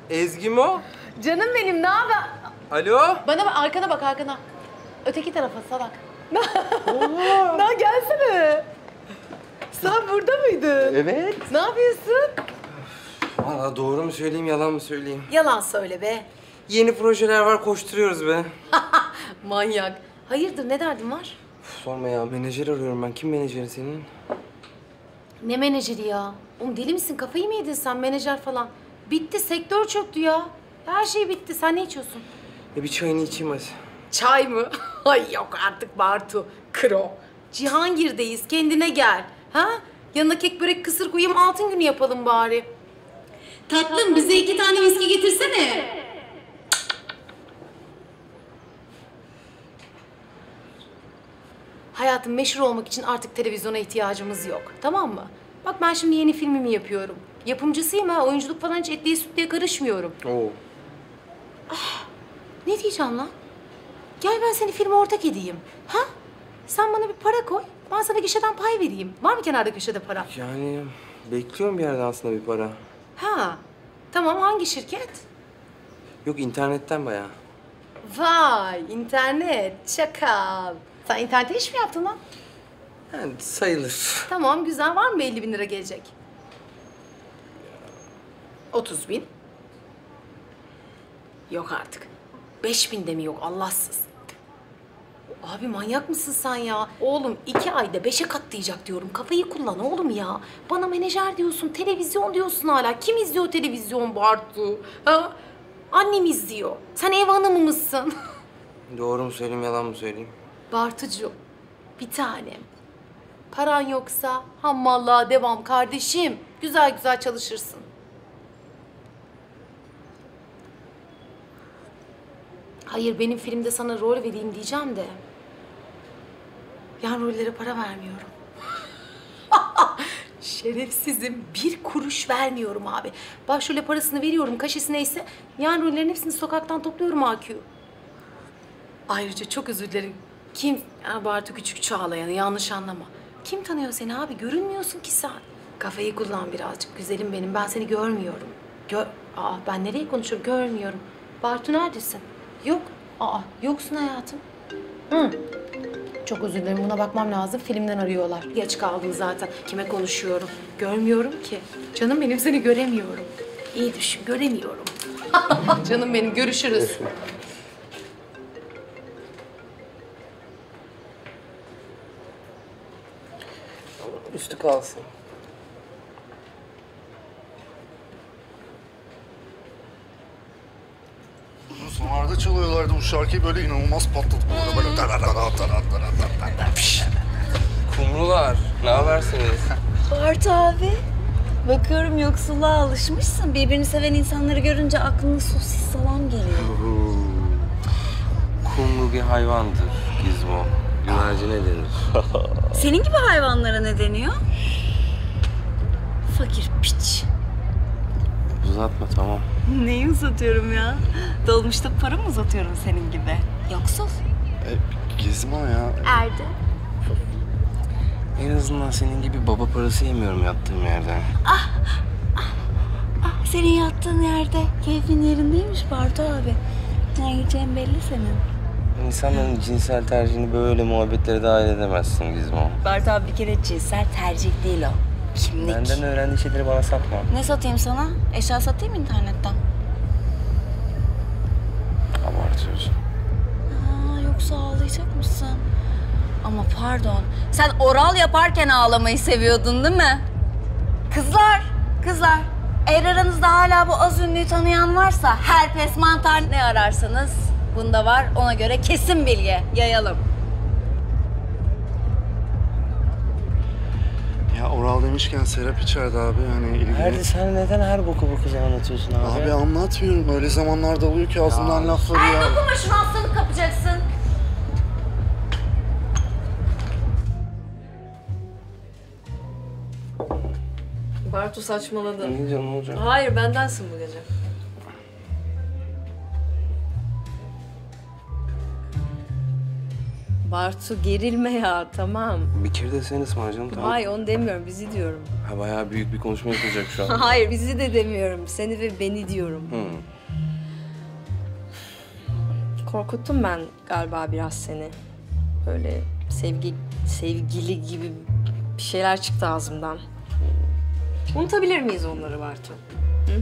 Ezgi mi o? Canım benim, ne haber? Alo. Bana bak, arkana bak, arkana. Öteki tarafa salak. Na gelsene. Sen burada mıydın? Evet. Ne yapıyorsun? Vallahi doğru mu söyleyeyim, yalan mı söyleyeyim? Yalan söyle be. Yeni projeler var, koşturuyoruz be. Manyak. Hayırdır, ne derdin var? Uf, sorma ya, menajer arıyorum ben. Kim menajeri senin? Ne menajeri ya? Oğlum deli misin? Kafayı mı yedin sen, menajer falan? Bitti, sektör çöktü ya. Her şey bitti. Sen ne içiyorsun? Bir çayını içeyim hadi. Çay mı? Ay yok artık Bartu. Kro. Cihangir'deyiz, kendine gel. Ha? Yanına kek, börek, kısır koyayım, altın günü yapalım bari. Tatlım, bize 2 tane viski getirsene. Hayatım, meşhur olmak için artık televizyona ihtiyacımız yok. Tamam mı? Bak ben şimdi yeni filmimi yapıyorum. Yapımcısıyım ha, oyunculuk falan hiç etliye sütlüye karışmıyorum. Oo. Ah, ne diyeceğim lan? Gel ben seni filme ortak edeyim. Ha? Sen bana bir para koy, ben sana gişeden pay vereyim. Var mı kenarda köşede para? Yani bekliyorum bir yerden aslında bir para. Ha, tamam. Hangi şirket? Yok, internetten bayağı. Vay, internet. Çakal. Sen internette iş mi yaptın lan? Yani sayılır. Tamam, güzel. Var mı 50.000 lira gelecek? 30.000. Yok artık. 5.000 de mi yok? Allahsız. Abi manyak mısın sen ya? Oğlum 2 ayda 5'e katlayacak diyorum. Kafayı kullan oğlum ya. Bana menajer diyorsun, televizyon diyorsun hala. Kim izliyor televizyon Bartu? Ha? Annem izliyor. Sen ev hanımı mısın? Doğru mu söyleyeyim, yalan mı söyleyeyim? Bartucuğum, bir tanem. Paran yoksa hammallığa devam kardeşim. Güzel güzel çalışırsın. Hayır, benim filmde sana rol vereyim diyeceğim de... Yan rollere para vermiyorum. Şerefsizim, 1 kuruş vermiyorum abi. Başrole parasını veriyorum, kaşesi neyse... Yan rollerin hepsini sokaktan topluyorum AQ. Ayrıca çok özür dilerim. Kim? Bartu Küçükçağlayan'ı yanlış anlama. Kim tanıyor seni abi? Görünmüyorsun ki sen. Kafayı kullan birazcık, güzelim benim. Ben seni görmüyorum. Aa, ben nereye konuşuyorum? Görmüyorum. Bartu neredesin? Yok. Aa, yoksun hayatım. Hı. Çok özür dilerim, buna bakmam lazım. Filmden arıyorlar. Geç kaldım zaten. Kime konuşuyorum? Görmüyorum ki. Canım benim, seni göremiyorum. İyi düşün, göremiyorum. Canım benim, görüşürüz. Üstü kalsın. Sonlarda çalıyorlardı bu şarkıyı, böyle inanılmaz patladı. Böyle kumrular, ne habersiniz? Bartu abi, bakıyorum yoksulluğa alışmışsın. Birbirini seven insanları görünce aklına sosis salam geliyor. Kumru bir hayvandır Gizmo. Güvercine denir. Senin gibi hayvanlara ne deniyor? Fakir piç. Uzatma, tamam. Neyi uzatıyorum ya? Dolmuşta para mı uzatıyorum senin gibi? Yoksul. Gizmo ya. Erdek. En azından senin gibi baba parası yemiyorum yattığım yerden. Ah, ah, ah. Senin yattığın yerde keyfin yerindeymiş Bartu abi. Ne yiyeceğin belli senin. İnsanların cinsel tercihini böyle muhabbetlere dahil edemezsin Gizmo. Bartu abi bir kere cinsel tercih değil o. Kimlik. Benden öğrendiği şeyleri bana satma. Ne satayım sana? Eşya satayım internetten. Abartıyorsun. Aa, yoksa ağlayacak mısın? Ama pardon, sen oral yaparken ağlamayı seviyordun değil mi? Kızlar, kızlar. Eğer aranızda hala bu az ünlüyü tanıyan varsa herpes mantar ne ararsanız bunda var. Ona göre kesin bilgi yayalım. Ya oral demişken Serap içeride abi hani ilgili. Nerede sen neden her boku bu kıza anlatıyorsun abi? Abi anlatmıyorum. Öyle zamanlar dalıyor ki ağzımdan ya lafları ya. Ay dokunma şuna, hastalık kapacaksın. Bartu saçmaladı. Ne diyeceğim, ne olacak? Hayır, bendensin bu gece. Bartu gerilme ya, tamam. Bir kere de sen ısmar canım, tamam. Hayır, onu demiyorum, bizi diyorum. Ha, bayağı büyük bir konuşma yapılacak şu an. Hayır, bizi de demiyorum, seni ve beni diyorum. Korkuttum ben galiba biraz seni. Böyle sevgili gibi bir şeyler çıktı ağzımdan. Unutabilir miyiz onları Bartu? Hı?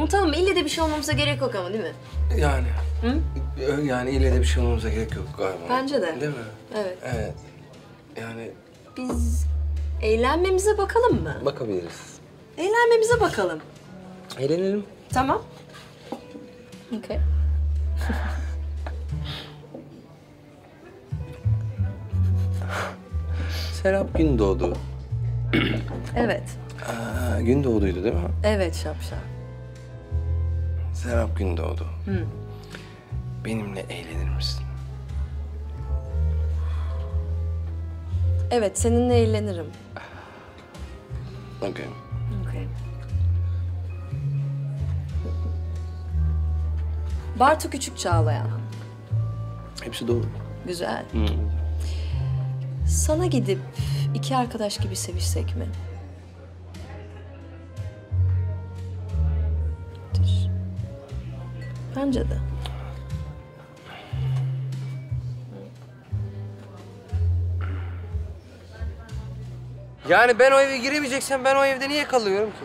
Unutalım. İlle de bir şey olmamıza gerek yok ama değil mi? Yani. Hı? Yani ille de bir şey olmamıza gerek yok galiba. Bence de. Değil mi? Evet. Evet. Yani... Biz eğlenmemize bakalım mı? Bakabiliriz. Eğlenmemize bakalım. Eğlenelim. Tamam. Okay. Serap Gündoğdu. Evet. Gündoğdu'ydu değil mi? Evet, şapşal. Serap Gündoğdu. Hı. Benimle eğlenir misin? Evet, seninle eğlenirim. Okay. Okay. Bartu Küçükçağlayan. Hepsi doğru. Güzel. Hı. Sana gidip iki arkadaş gibi sevişsek mi? Bence de. Yani ben o eve giremeyeceksem ben o evde niye kalıyorum ki?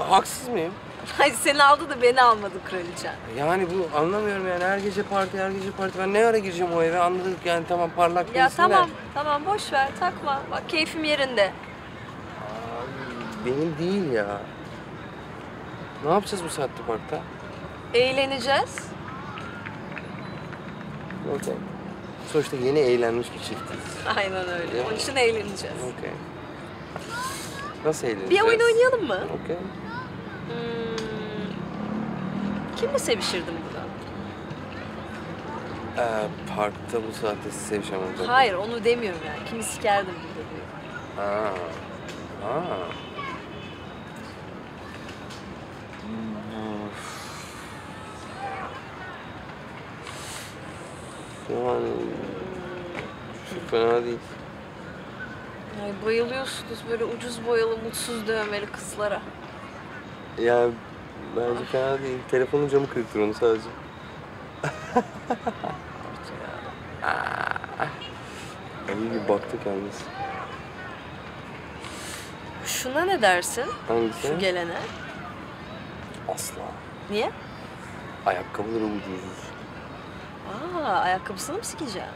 Ya, haksız mıyım? Hayır, seni aldı da beni almadı kraliçe. Yani bu anlamıyorum yani, her gece parti, her gece parti. Ben ne ara gireceğim o eve, anladık yani, tamam parlak değilsin. Ya tamam, tamam boş ver, takma. Bak keyfim yerinde. Abi, benim değil ya. Ne yapacağız bu saatte parkta? Eğleneceğiz. Okay. Sonuçta yeni eğlenmiş bir çiftiz. Aynen öyle. Yani. Onun için eğleneceğiz. Okay. Nasıl eğleneceğiz? Bir oyun oynayalım mı? Okay. Kimle sevişirdim burada? Parkta bu saatte sevişemem. Hayır, onu demiyorum yani. Kimi sikerdim burada diyor. Yani çok fena değil. Ay, bayılıyorsunuz böyle ucuz boyalı, mutsuz dövmeli kızlara. Ya bence fena değil. Telefonun camı kırıktır onu sadece. İyi bir baktı kendisi. Şuna ne dersin? Hangisi? Şu gelene. Asla. Niye? Ayakkabıları ucuz. Ayakkabısını mı sikeceğim?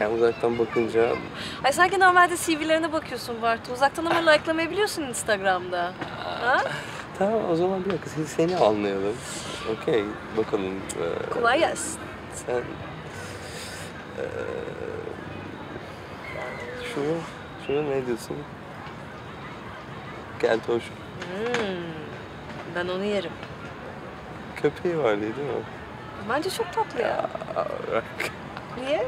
Yani uzaktan bakınca... Ay sanki normalde CV'lerine bakıyorsun Bartu. Uzaktan ama likelamayabiliyorsun Instagram'da. Ha? Tamam, o zaman bir dakika. Seni anlayalım. Okey, bakalım. Kolay gelsin. Sen... Şuna ne diyorsun? Keltoş. Ben onu yerim. Köpeği var değil mi? Bence çok tatlı ya. Niye?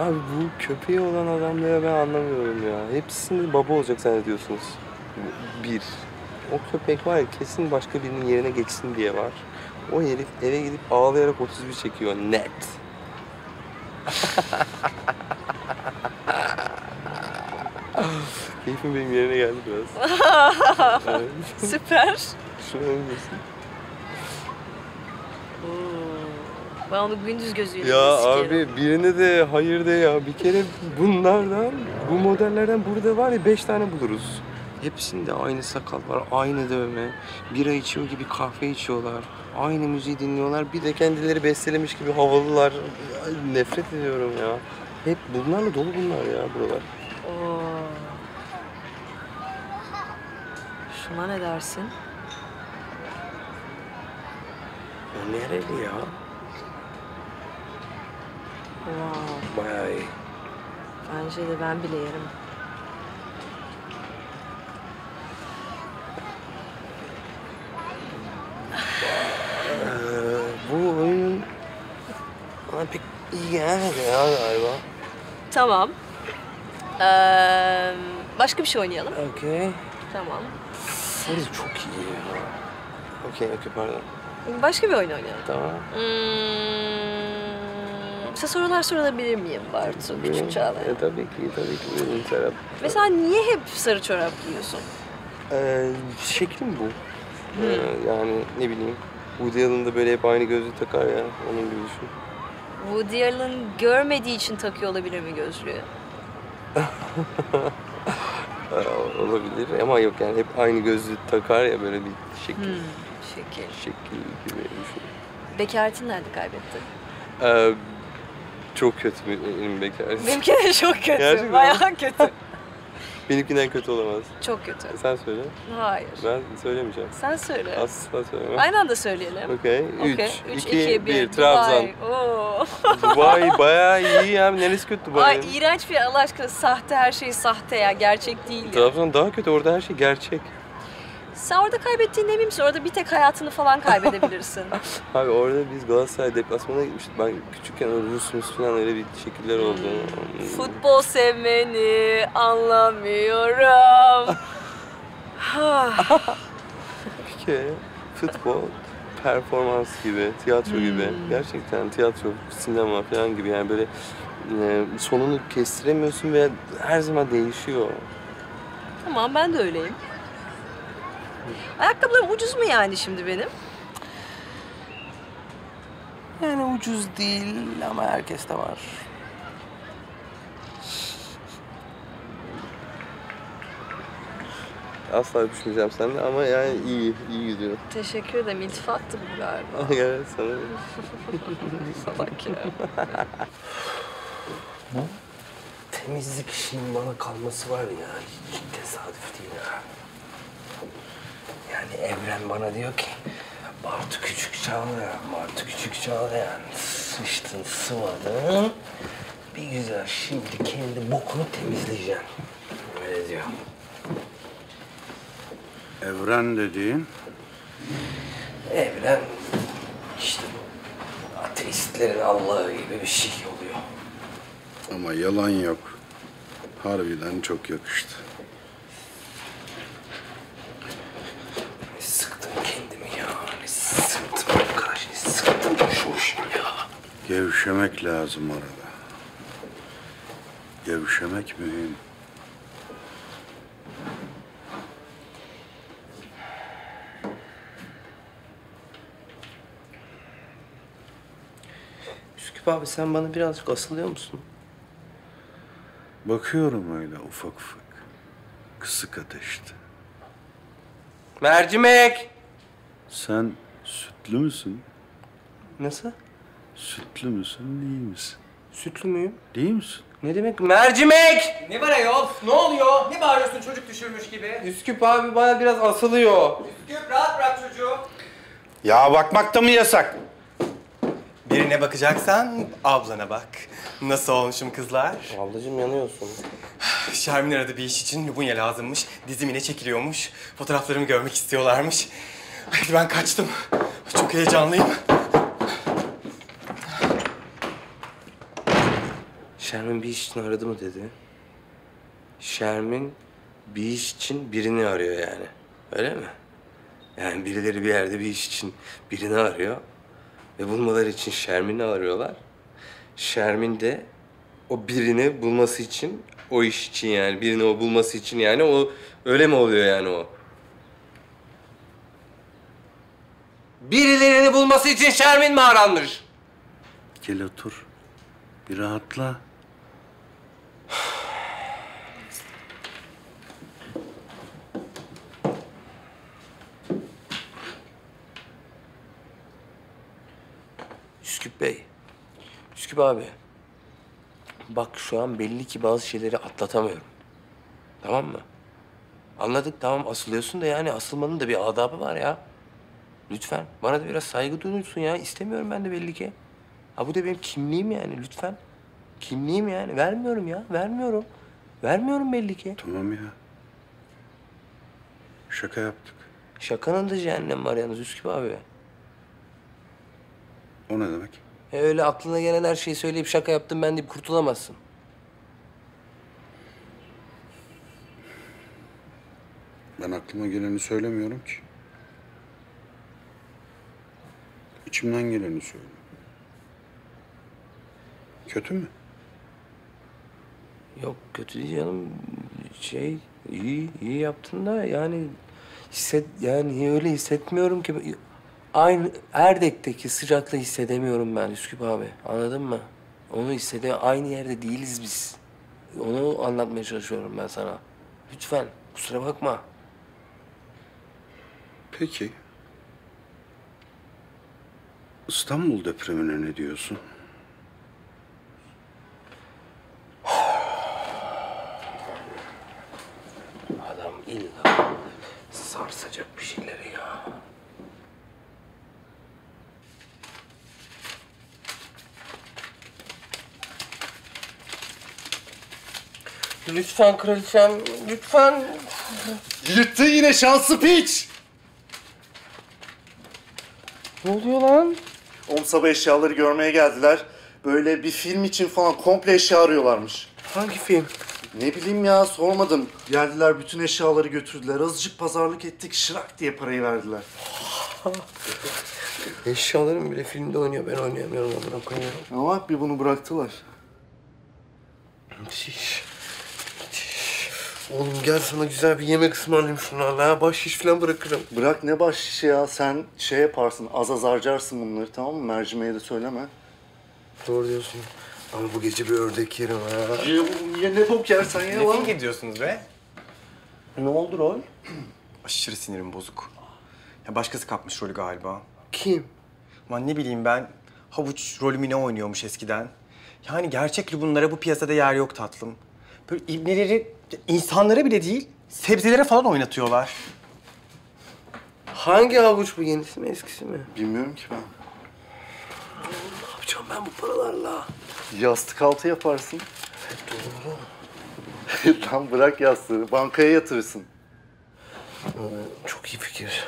Abi bu köpeği olan adamları ben anlamıyorum ya. Hepsini baba olacak zannediyorsunuz. Bir. O köpek var ya, kesin başka birinin yerine geçsin diye var. O herif eve gidip ağlayarak 31 çekiyor net. Keyfim benim yerine geldi biraz. Evet. Süper. Şunu öyle misin? Ben onu gündüz gözüyle ya sikerim. Abi birine de hayır de ya. Bir kere bunlardan, bu modellerden burada var ya 5 tane buluruz. Hepsinde aynı sakal var, aynı dövme. Bira içiyor gibi kahve içiyorlar. Aynı müziği dinliyorlar. Bir de kendileri bestelemiş gibi havalılar. Ay, nefret ediyorum ya. Hep bunlarla dolu bunlar ya buralar. Oo. Şuna ne dersin? O nereli ya? Wow. Bayağı iyi. Bence de ben bile yerim. Bu oyun bana pek iyi gelmedi ya galiba. Tamam. Başka bir şey oynayalım. Okay. Tamam. Burası çok iyi ya. Okay, pardon. Başka bir oyun oynayalım. Tamam. Size sorular sorulabilir miyim Bartu Küçükçağlayan? Tabii ki. Benim Serap. Mesela niye hep sarı çorap giyiyorsun? Şeklim bu. Yani ne bileyim, Woody Allen da böyle hep aynı gözlüğü takar ya, onun gibi düşün. Woody Allen görmediği için takıyor olabilir mi gözlüğü? Olabilir ama yok yani, hep aynı gözlüğü takar ya, böyle bir şekil. Şekil gibi düşün. Bekaretini nerede kaybettin? Çok kötü benim bekaretim. Benimki de çok kötü, gerçekten bayağı kötü. Benimkinden kötü olamaz. Çok kötü. Sen söyle. Hayır. Ben söylemeyeceğim. Sen söyle. Asla söyleme. Aynı anda söyleyelim. Okay. 3, 2, 1. Trabzon. Oo. Dubai bayağı iyi ya. Neresi kötü Dubai? Ay iğrenç bir yer Allah aşkına. Sahte, her şey sahte ya. Gerçek değil ya. Trabzon daha kötü. Orada her şey gerçek. Sen orada kaybettiğin emin misin? Orada bir tek hayatını falan kaybedebilirsin. Abi orada biz Galatasaray deplasmanına gitmiştik. Ben küçükken Rus falan öyle bir şekiller oldu. Futbol sevmeni anlamıyorum. Bir kere futbol performans gibi, tiyatro gibi. Gerçekten tiyatro, sinema falan gibi yani böyle sonunu kestiremiyorsun ve her zaman değişiyor. Tamam, ben de öyleyim. Ayakkabılarım ucuz mu yani şimdi benim? Yani ucuz değil ama herkes de var. Asla düşmeyeceğim seninle ama yani iyi gidiyor. Teşekkür ederim. İltifattı bu galiba. Evet, sanırım. Salak ya. Bu temizlik işinin bana kalması var ya, hiç tesadüf değil ha. Yani Evren bana diyor ki, Bartu Küçükçağlayan, sıçtın, sıvadın. Bir güzel şimdi kendi bokunu temizleyeceksin. Öyle diyor. Evren dediğin? Evren, işte ateistlerin Allah'ı gibi bir şey oluyor. Ama yalan yok. Harbiden çok yakıştı. Gevşemek lazım arada. Gevşemek mühim. Üsküp abi, sen bana birazcık asılıyor musun? Bakıyorum öyle ufak ufak. Kısık ateşte. Mercimek! Sen sütlü müsün? Nasıl? Sütlü müsün, değil misin? Sütlü müyüm? Değil misin? Ne demek? Mercimek! Ne var ayol? Ne oluyor? Ne bağırıyorsun çocuk düşürmüş gibi? Üsküp abi bana biraz asılıyor. Üsküp, rahat bırak çocuğu. Ya bakmak da mı yasak? Birine bakacaksan ablana bak. Nasıl olmuşum kızlar? Ablacığım yanıyorsun. Şermin aradı bir iş için. Lubunya lazımmış. Dizim yine çekiliyormuş. Fotoğraflarımı görmek istiyorlarmış. Ay, ben kaçtım. Çok heyecanlıyım. Şermin bir iş için aradı mı dedi. Şermin bir iş için birini arıyor yani. Öyle mi? Yani birileri bir yerde bir iş için birini arıyor. Ve bulmaları için Şermin'i arıyorlar. Şermin de o birini bulması için, o iş için yani. Birini o bulması için yani o... Öyle mi oluyor yani o? Birilerini bulması için Şermin mi aranmış? gel otur. Bir rahatla. Üsküp Bey, Üsküp abi. Bak şu an belli ki bazı şeyleri atlatamıyorum. Tamam mı? Anladık, tamam asılıyorsun da yani asılmanın da bir adabı var ya. Lütfen bana da biraz saygı duyulsun ya. İstemiyorum ben de belli ki. Ha bu da benim kimliğim yani lütfen. Kimliğim yani. Vermiyorum ya. Vermiyorum. Vermiyorum belli ki. Tamam ya. Şaka yaptık. Şakanın da cehennem var yalnız Üsküp abi. O ne demek? Öyle aklına gelen her şeyi söyleyip şaka yaptım ben deyip kurtulamazsın. Ben aklıma geleni söylemiyorum ki. İçimden geleni söylüyorum. Kötü mü? Yok kötü değil canım. Şey iyi yaptın da yani yani öyle hissetmiyorum ki. Aynı Erdek'teki sıcaklığı hissedemiyorum ben Üsküp abi. Anladın mı? Onu hissedemiyorum. Aynı yerde değiliz biz. Onu anlatmaya çalışıyorum ben sana. Lütfen kusura bakma. Peki. İstanbul depremine ne diyorsun? Adam illa sarsacak bir şeyleri ya. Lütfen kraliçem, lütfen. Yırttı yine şanslı piç. Ne oluyor lan? Sabah eşyaları görmeye geldiler. Böyle bir film için falan komple eşya arıyorlarmış. Hangi film? Ne bileyim ya, sormadım. Geldiler, bütün eşyaları götürdüler. Azıcık pazarlık ettik, şırak diye parayı verdiler. Eşyalarım bile filmde oynuyor. Ben oynayamıyorum, ben bırakamıyorum. Ama bir bunu bıraktılar. Müthiş. Oğlum gel sana güzel bir yemek ısmarlayayım şunlarla ha. Bahşiş falan bırakırım. Bırak ne bahşişi ya? Sen şey yaparsın, az harcarsın bunları tamam mı? Mercimeğe de söyleme. Doğru diyorsun. Ama bu gece bir ördek yerim ha. Ya ne bok yersen ya lan. Ne gidiyorsunuz be? Ne oldu rol? Aşırı sinirim bozuk. Ya başkası kapmış rolü galiba. Kim? Aman ne bileyim ben. Havuç rolümü ne oynuyormuş eskiden. Yani gerçek bunlara bu piyasada yer yok tatlım. Böyle ibneleri... İnsanlara bile değil, sebzelere falan oynatıyorlar. Hangi havuç bu? Yenisi mi, eskisi mi? Bilmiyorum ki ben. Ne yapacağım ben bu paralarla? Yastık altı yaparsın. Doğru. Lan bırak yastığı, bankaya yatırırsın. Çok iyi fikir.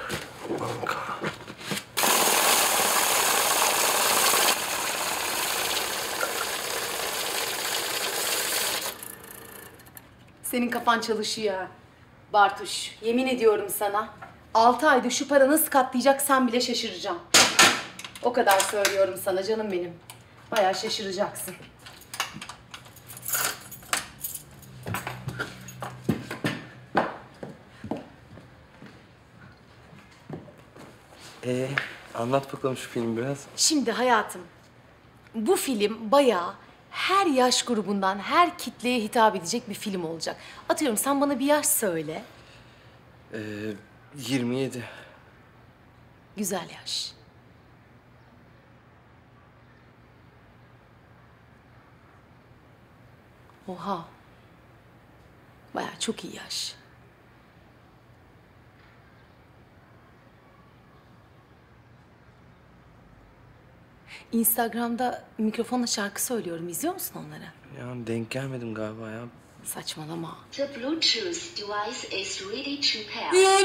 Banka. Senin kafan çalışıyor. Bartuş, yemin ediyorum sana. 6 ayda şu para nasıl katlayacak sen bile şaşıracaksın. O kadar söylüyorum sana canım benim. Bayağı şaşıracaksın. Anlat bakalım şu filmi biraz. Şimdi hayatım, bu film bayağı... Her yaş grubundan, her kitleye hitap edecek bir film olacak. Atıyorum, sen bana bir yaş söyle. 27. Güzel yaş. Oha. Bayağı çok iyi yaş. Instagram'da mikrofonla şarkı söylüyorum. İzliyor musun onları? Ya denk gelmedim galiba ya. Saçmalama. The Bluetooth device is ready to pair.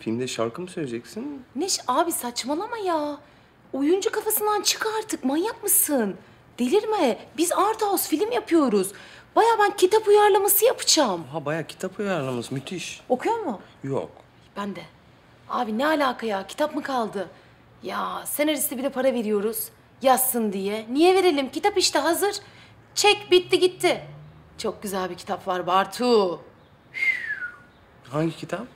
Filmde şarkı mı söyleyeceksin? Neş abi saçmalama ya. Oyuncu kafasından çık artık. Manyak mısın? Delirme. Biz Art House film yapıyoruz. Bayağı ben kitap uyarlaması yapacağım. Ha bayağı kitap uyarlaması. Müthiş. Okuyor mu? Yok. Ben de. Abi ne alaka ya? Kitap mı kaldı? Ya senaristi bir de para veriyoruz yazsın diye. Niye verelim? Kitap işte hazır. Çek bitti gitti. Çok güzel bir kitap var Bartu. Hangi kitap?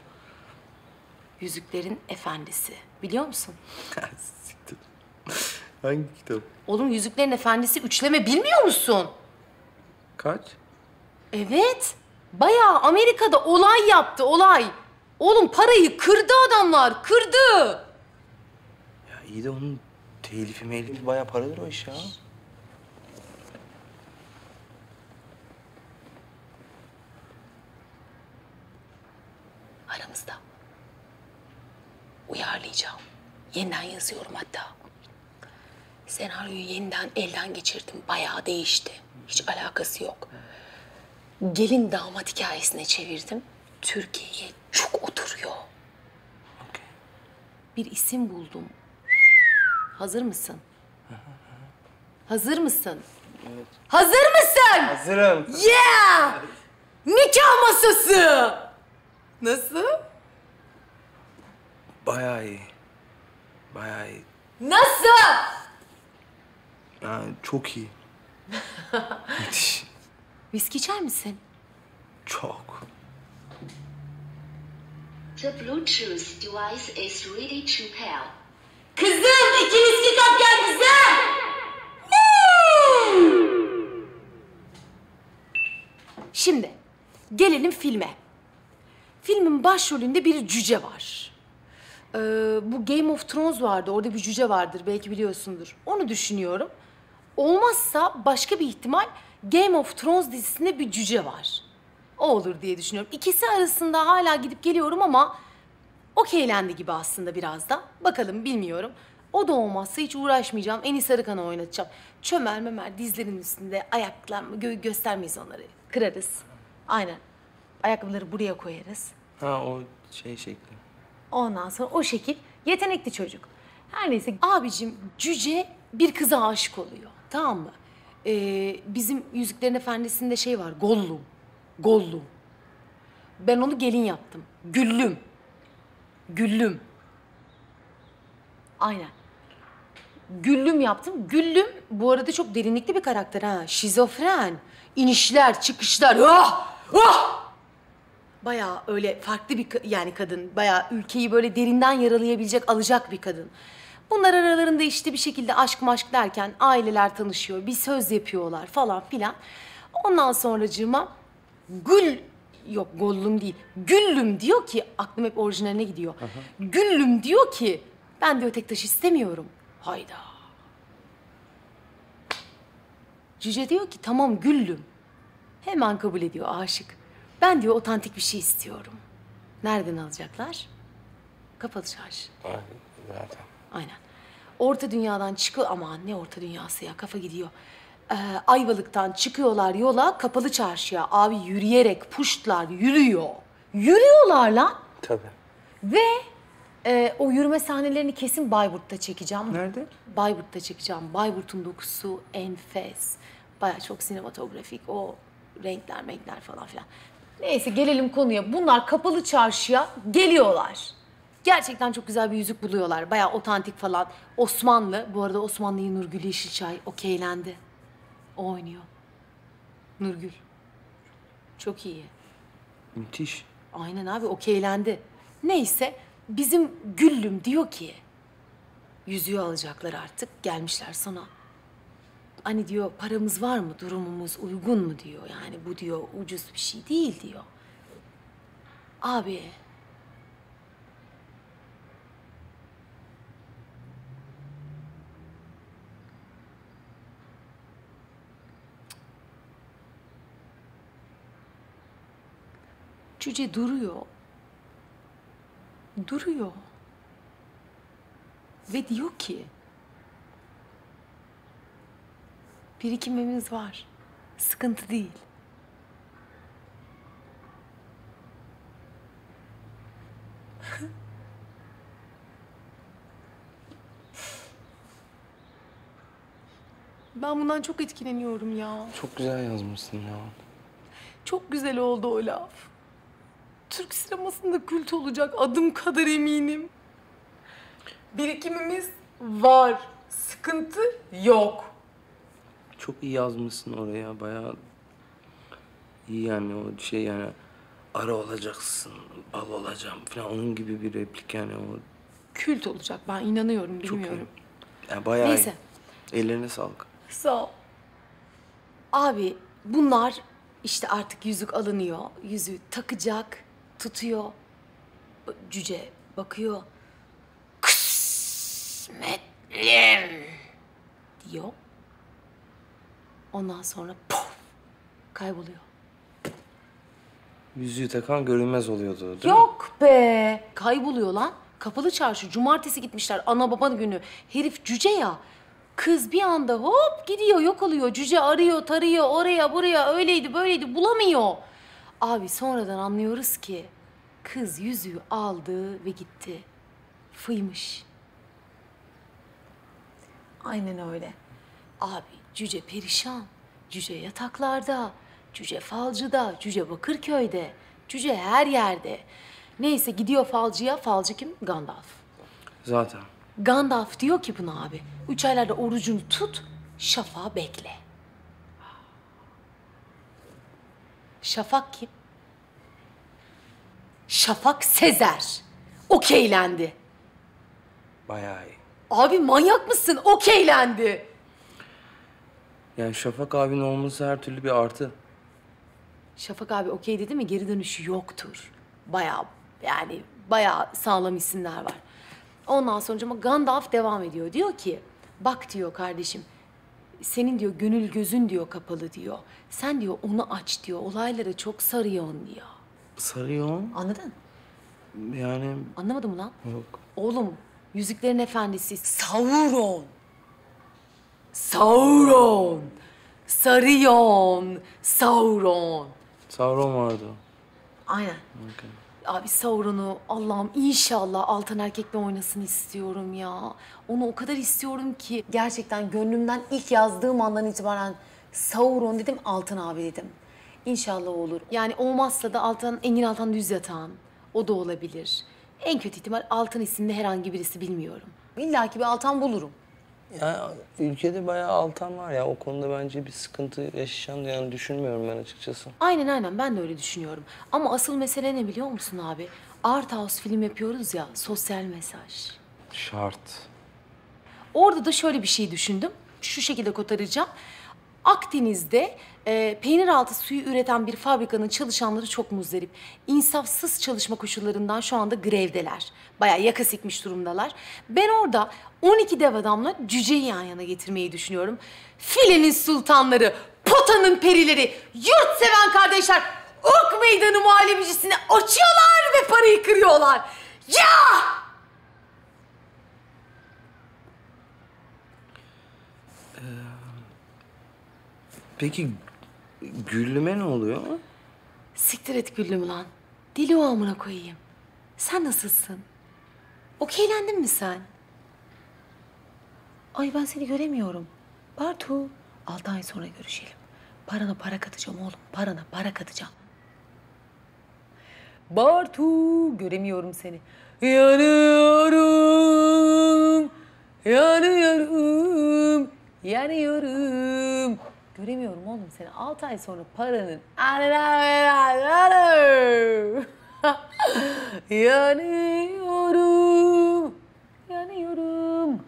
Yüzüklerin Efendisi. Biliyor musun? Siktir. Hangi kitap? Oğlum Yüzüklerin Efendisi üçleme bilmiyor musun? Kaç? Evet. Bayağı Amerika'da olay yaptı, olay. Oğlum parayı kırdı adamlar, kırdı. Ya iyi de onun telifi melifi bayağı paradır o iş ya. Aramızda. Uyarlayacağım. Yeniden yazıyorum hatta. Senaryoyu yeniden elden geçirdim. Bayağı değişti. Hiç alakası yok. Gelin damat hikayesine çevirdim. Türkiye'ye çok oturuyor. Okay. Bir isim buldum. Hazır mısın? Hazır mısın? Evet. Hazır mısın? Hazırım. Yeah! Nikah masası! Nasıl? Bayağı iyi. Bayağı iyi. Nasıl? Yani çok iyi. Müthiş. Viski içer misin? Çok. The Bluetooth device is ready to pair. Kızım, 2 viski kap gel kızım! Şimdi gelelim filme. Filmin başrolünde bir cüce var. Bu Game of Thrones vardı, orada bir cüce vardır, belki biliyorsundur. Onu düşünüyorum. Olmazsa başka bir ihtimal Game of Thrones dizisinde bir cüce var. O olur diye düşünüyorum. İkisi arasında hala gidip geliyorum ama okeylendi gibi aslında biraz da. Bakalım bilmiyorum. O da olmazsa hiç uğraşmayacağım. Enis Arıkan'ı oynatacağım. Çömer memer dizlerin üstünde ayaklanma göstermeyiz onları. Kırarız. Aynen. Ayakkabıları buraya koyarız. Ha o şey şekli. Ondan sonra o şekil yetenekli çocuk. Her neyse abicim cüce bir kıza aşık oluyor. Tamam mı? Bizim Yüzüklerin Efendisi'nde şey var, Gollum. Gollum. Ben onu gelin yaptım. Güllüm. Güllüm. Aynen. Güllüm yaptım. Güllüm bu arada çok derinlikli bir karakter ha. Şizofren. İnişler, çıkışlar. Ah! Ah! Bayağı öyle farklı bir yani kadın. Bayağı ülkeyi böyle derinden yaralayabilecek, alacak bir kadın. Bunlar aralarında işte bir şekilde aşk maşk derken aileler tanışıyor, bir söz yapıyorlar falan filan. Ondan sonracığıma Güllüm diyor ki, aklım hep orijinaline gidiyor. Aha. Güllüm diyor ki, ben diyor tek taş istemiyorum. Hayda. Cüce diyor ki, tamam Güllüm. Hemen kabul ediyor aşık. Ben diyor otantik bir şey istiyorum. Nereden alacaklar? Kapalı Çarşı. Aynen, zaten. Aynen. Orta dünyadan çıkıyor, aman ne orta dünyası ya, kafa gidiyor. Ayvalık'tan çıkıyorlar yola, Kapalı Çarşıya. Abi yürüyerek puştlar, yürüyor. Yürüyorlar lan. Tabii. Ve o yürüme sahnelerini kesin Bayburt'ta çekeceğim. Nerede? Bayburt'ta çekeceğim. Bayburt'un dokusu enfes. Bayağı çok sinematografik, o renkler, renkler falan filan. Neyse gelelim konuya. Bunlar Kapalı Çarşıya geliyorlar. Gerçekten çok güzel bir yüzük buluyorlar. Bayağı otantik falan. Osmanlı, bu arada Osmanlı'yı Nurgül Yeşilçay okeylendi. O oynuyor. Nurgül. Çok iyi. Müthiş. Aynen abi okeylendi. Neyse bizim Güllüm diyor ki... yüzüğü alacaklar artık, gelmişler sana. Hani diyor paramız var mı, durumumuz uygun mu diyor. Yani bu diyor ucuz bir şey değil diyor. Abi... cüce duruyor. Duruyor. Ve diyor ki... birikimimiz var. Sıkıntı değil. Ben bundan çok etkileniyorum ya. Çok güzel yazmışsın ya. Çok güzel oldu o laf. Türk sinemasında kült olacak adım kadar eminim. birikimimiz var. Sıkıntı yok. Çok iyi yazmışsın oraya. Bayağı iyi yani o şey yani. Ara olacaksın, bal olacağım falan onun gibi bir replik yani o. Kült olacak ben inanıyorum, bilmiyorum. Çok, yani bayağı neyse. İyi. Ellerine sağlık. Sağ ol. Abi bunlar işte artık yüzük alınıyor. Yüzüğü takacak, tutuyor. Cüce bakıyor. Kısmetlim diyor. Ondan sonra puf, kayboluyor. Yüzüğü takan görünmez oluyordu değil mi? Yok be! Kayboluyor lan. Kapalı Çarşı. Cumartesi gitmişler ana baba günü. Herif cüce ya. Kız bir anda hop gidiyor, yok oluyor. Cüce arıyor, tarıyor, oraya buraya, öyleydi böyleydi, bulamıyor. Abi sonradan anlıyoruz ki kız yüzüğü aldı ve gitti. Fıymış. Aynen öyle. Abi cüce perişan. Cüce yataklarda. Cüce falcıda, cüce Bakırköy'de, cüce her yerde. Neyse gidiyor falcıya. Falcı kim? Gandalf. Zaten. Gandalf diyor ki buna abi, 3 aylarda orucunu tut, şafağı bekle. Şafak kim? Şafak Sezer. Okeylendi. Bayağı iyi. Abi manyak mısın? Okeylendi. Yani Şafak abinin olması her türlü bir artı. Şafak abi okey dedi mi geri dönüşü yoktur. Bayağı yani bayağı sağlam isimler var. Ondan sonra ama Gandalf devam ediyor. Diyor ki bak diyor kardeşim senin diyor gönül gözün diyor kapalı diyor. Sen diyor onu aç diyor. Olaylara çok sarıyorsun diyor. Sarıyorsun? Anladın? Yani... Anlamadım lan. Yok. Oğlum Yüzüklerin Efendisi Sauron. Sauron. Sarıyon. Sauron. Sauron vardı. Aynen. Okay. Abi Sauron'u Allah'ım inşallah Altan Erkek'le oynasın istiyorum ya. Onu o kadar istiyorum ki gerçekten gönlümden ilk yazdığım andan itibaren Sauron dedim, Altan abi dedim. İnşallah olur. Yani olmazsa da Altan, Engin Altan Düz Yatağan. O da olabilir. En kötü ihtimal Altan isimli herhangi birisi bilmiyorum. İlla ki bir Altan bulurum. Ya ülkede bayağı Altan var ya, o konuda bence bir sıkıntı yaşayacağını yani düşünmüyorum ben açıkçası. Aynen aynen, ben de öyle düşünüyorum. Ama asıl mesele ne biliyor musun abi? Art House film yapıyoruz ya, sosyal mesaj. Şart. Orada da şöyle bir şey düşündüm, şu şekilde kotaracağım. Akdeniz'de peynir altı suyu üreten bir fabrikanın çalışanları çok muzdarip. İnsafsız çalışma koşullarından şu anda grevdeler. Bayağı yaka sikmiş durumdalar. Ben orada 12 dev adamla cüceyi yan yana getirmeyi düşünüyorum. Filenin sultanları, potanın perileri, yurtseven kardeşler ok meydanı muhallebicisini açıyorlar ve parayı kırıyorlar. Ya! Peki Güllüme ne oluyor? Siktir et Güllüm lan. Deli o amına koyayım. Sen nasılsın? Okeylendin mi sen? Ay ben seni göremiyorum. Bartu, 6 ay sonra görüşelim. Parana para katacağım oğlum. Parana para katacağım. Bartu, göremiyorum seni. Yanıyorum. Yanıyorum. Yanıyorum. Göremiyorum oğlum seni. 6 ay sonra paranın... Yanıyorum. Yanıyorum.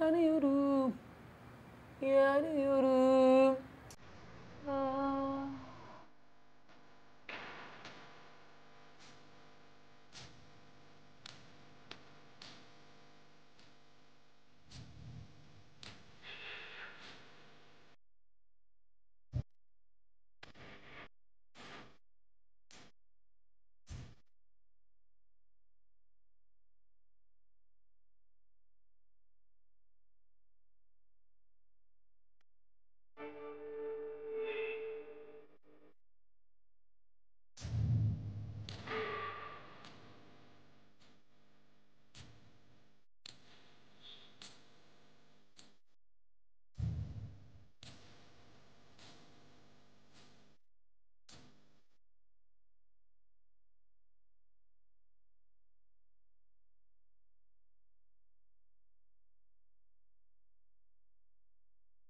Yanıyorum. Yanıyorum.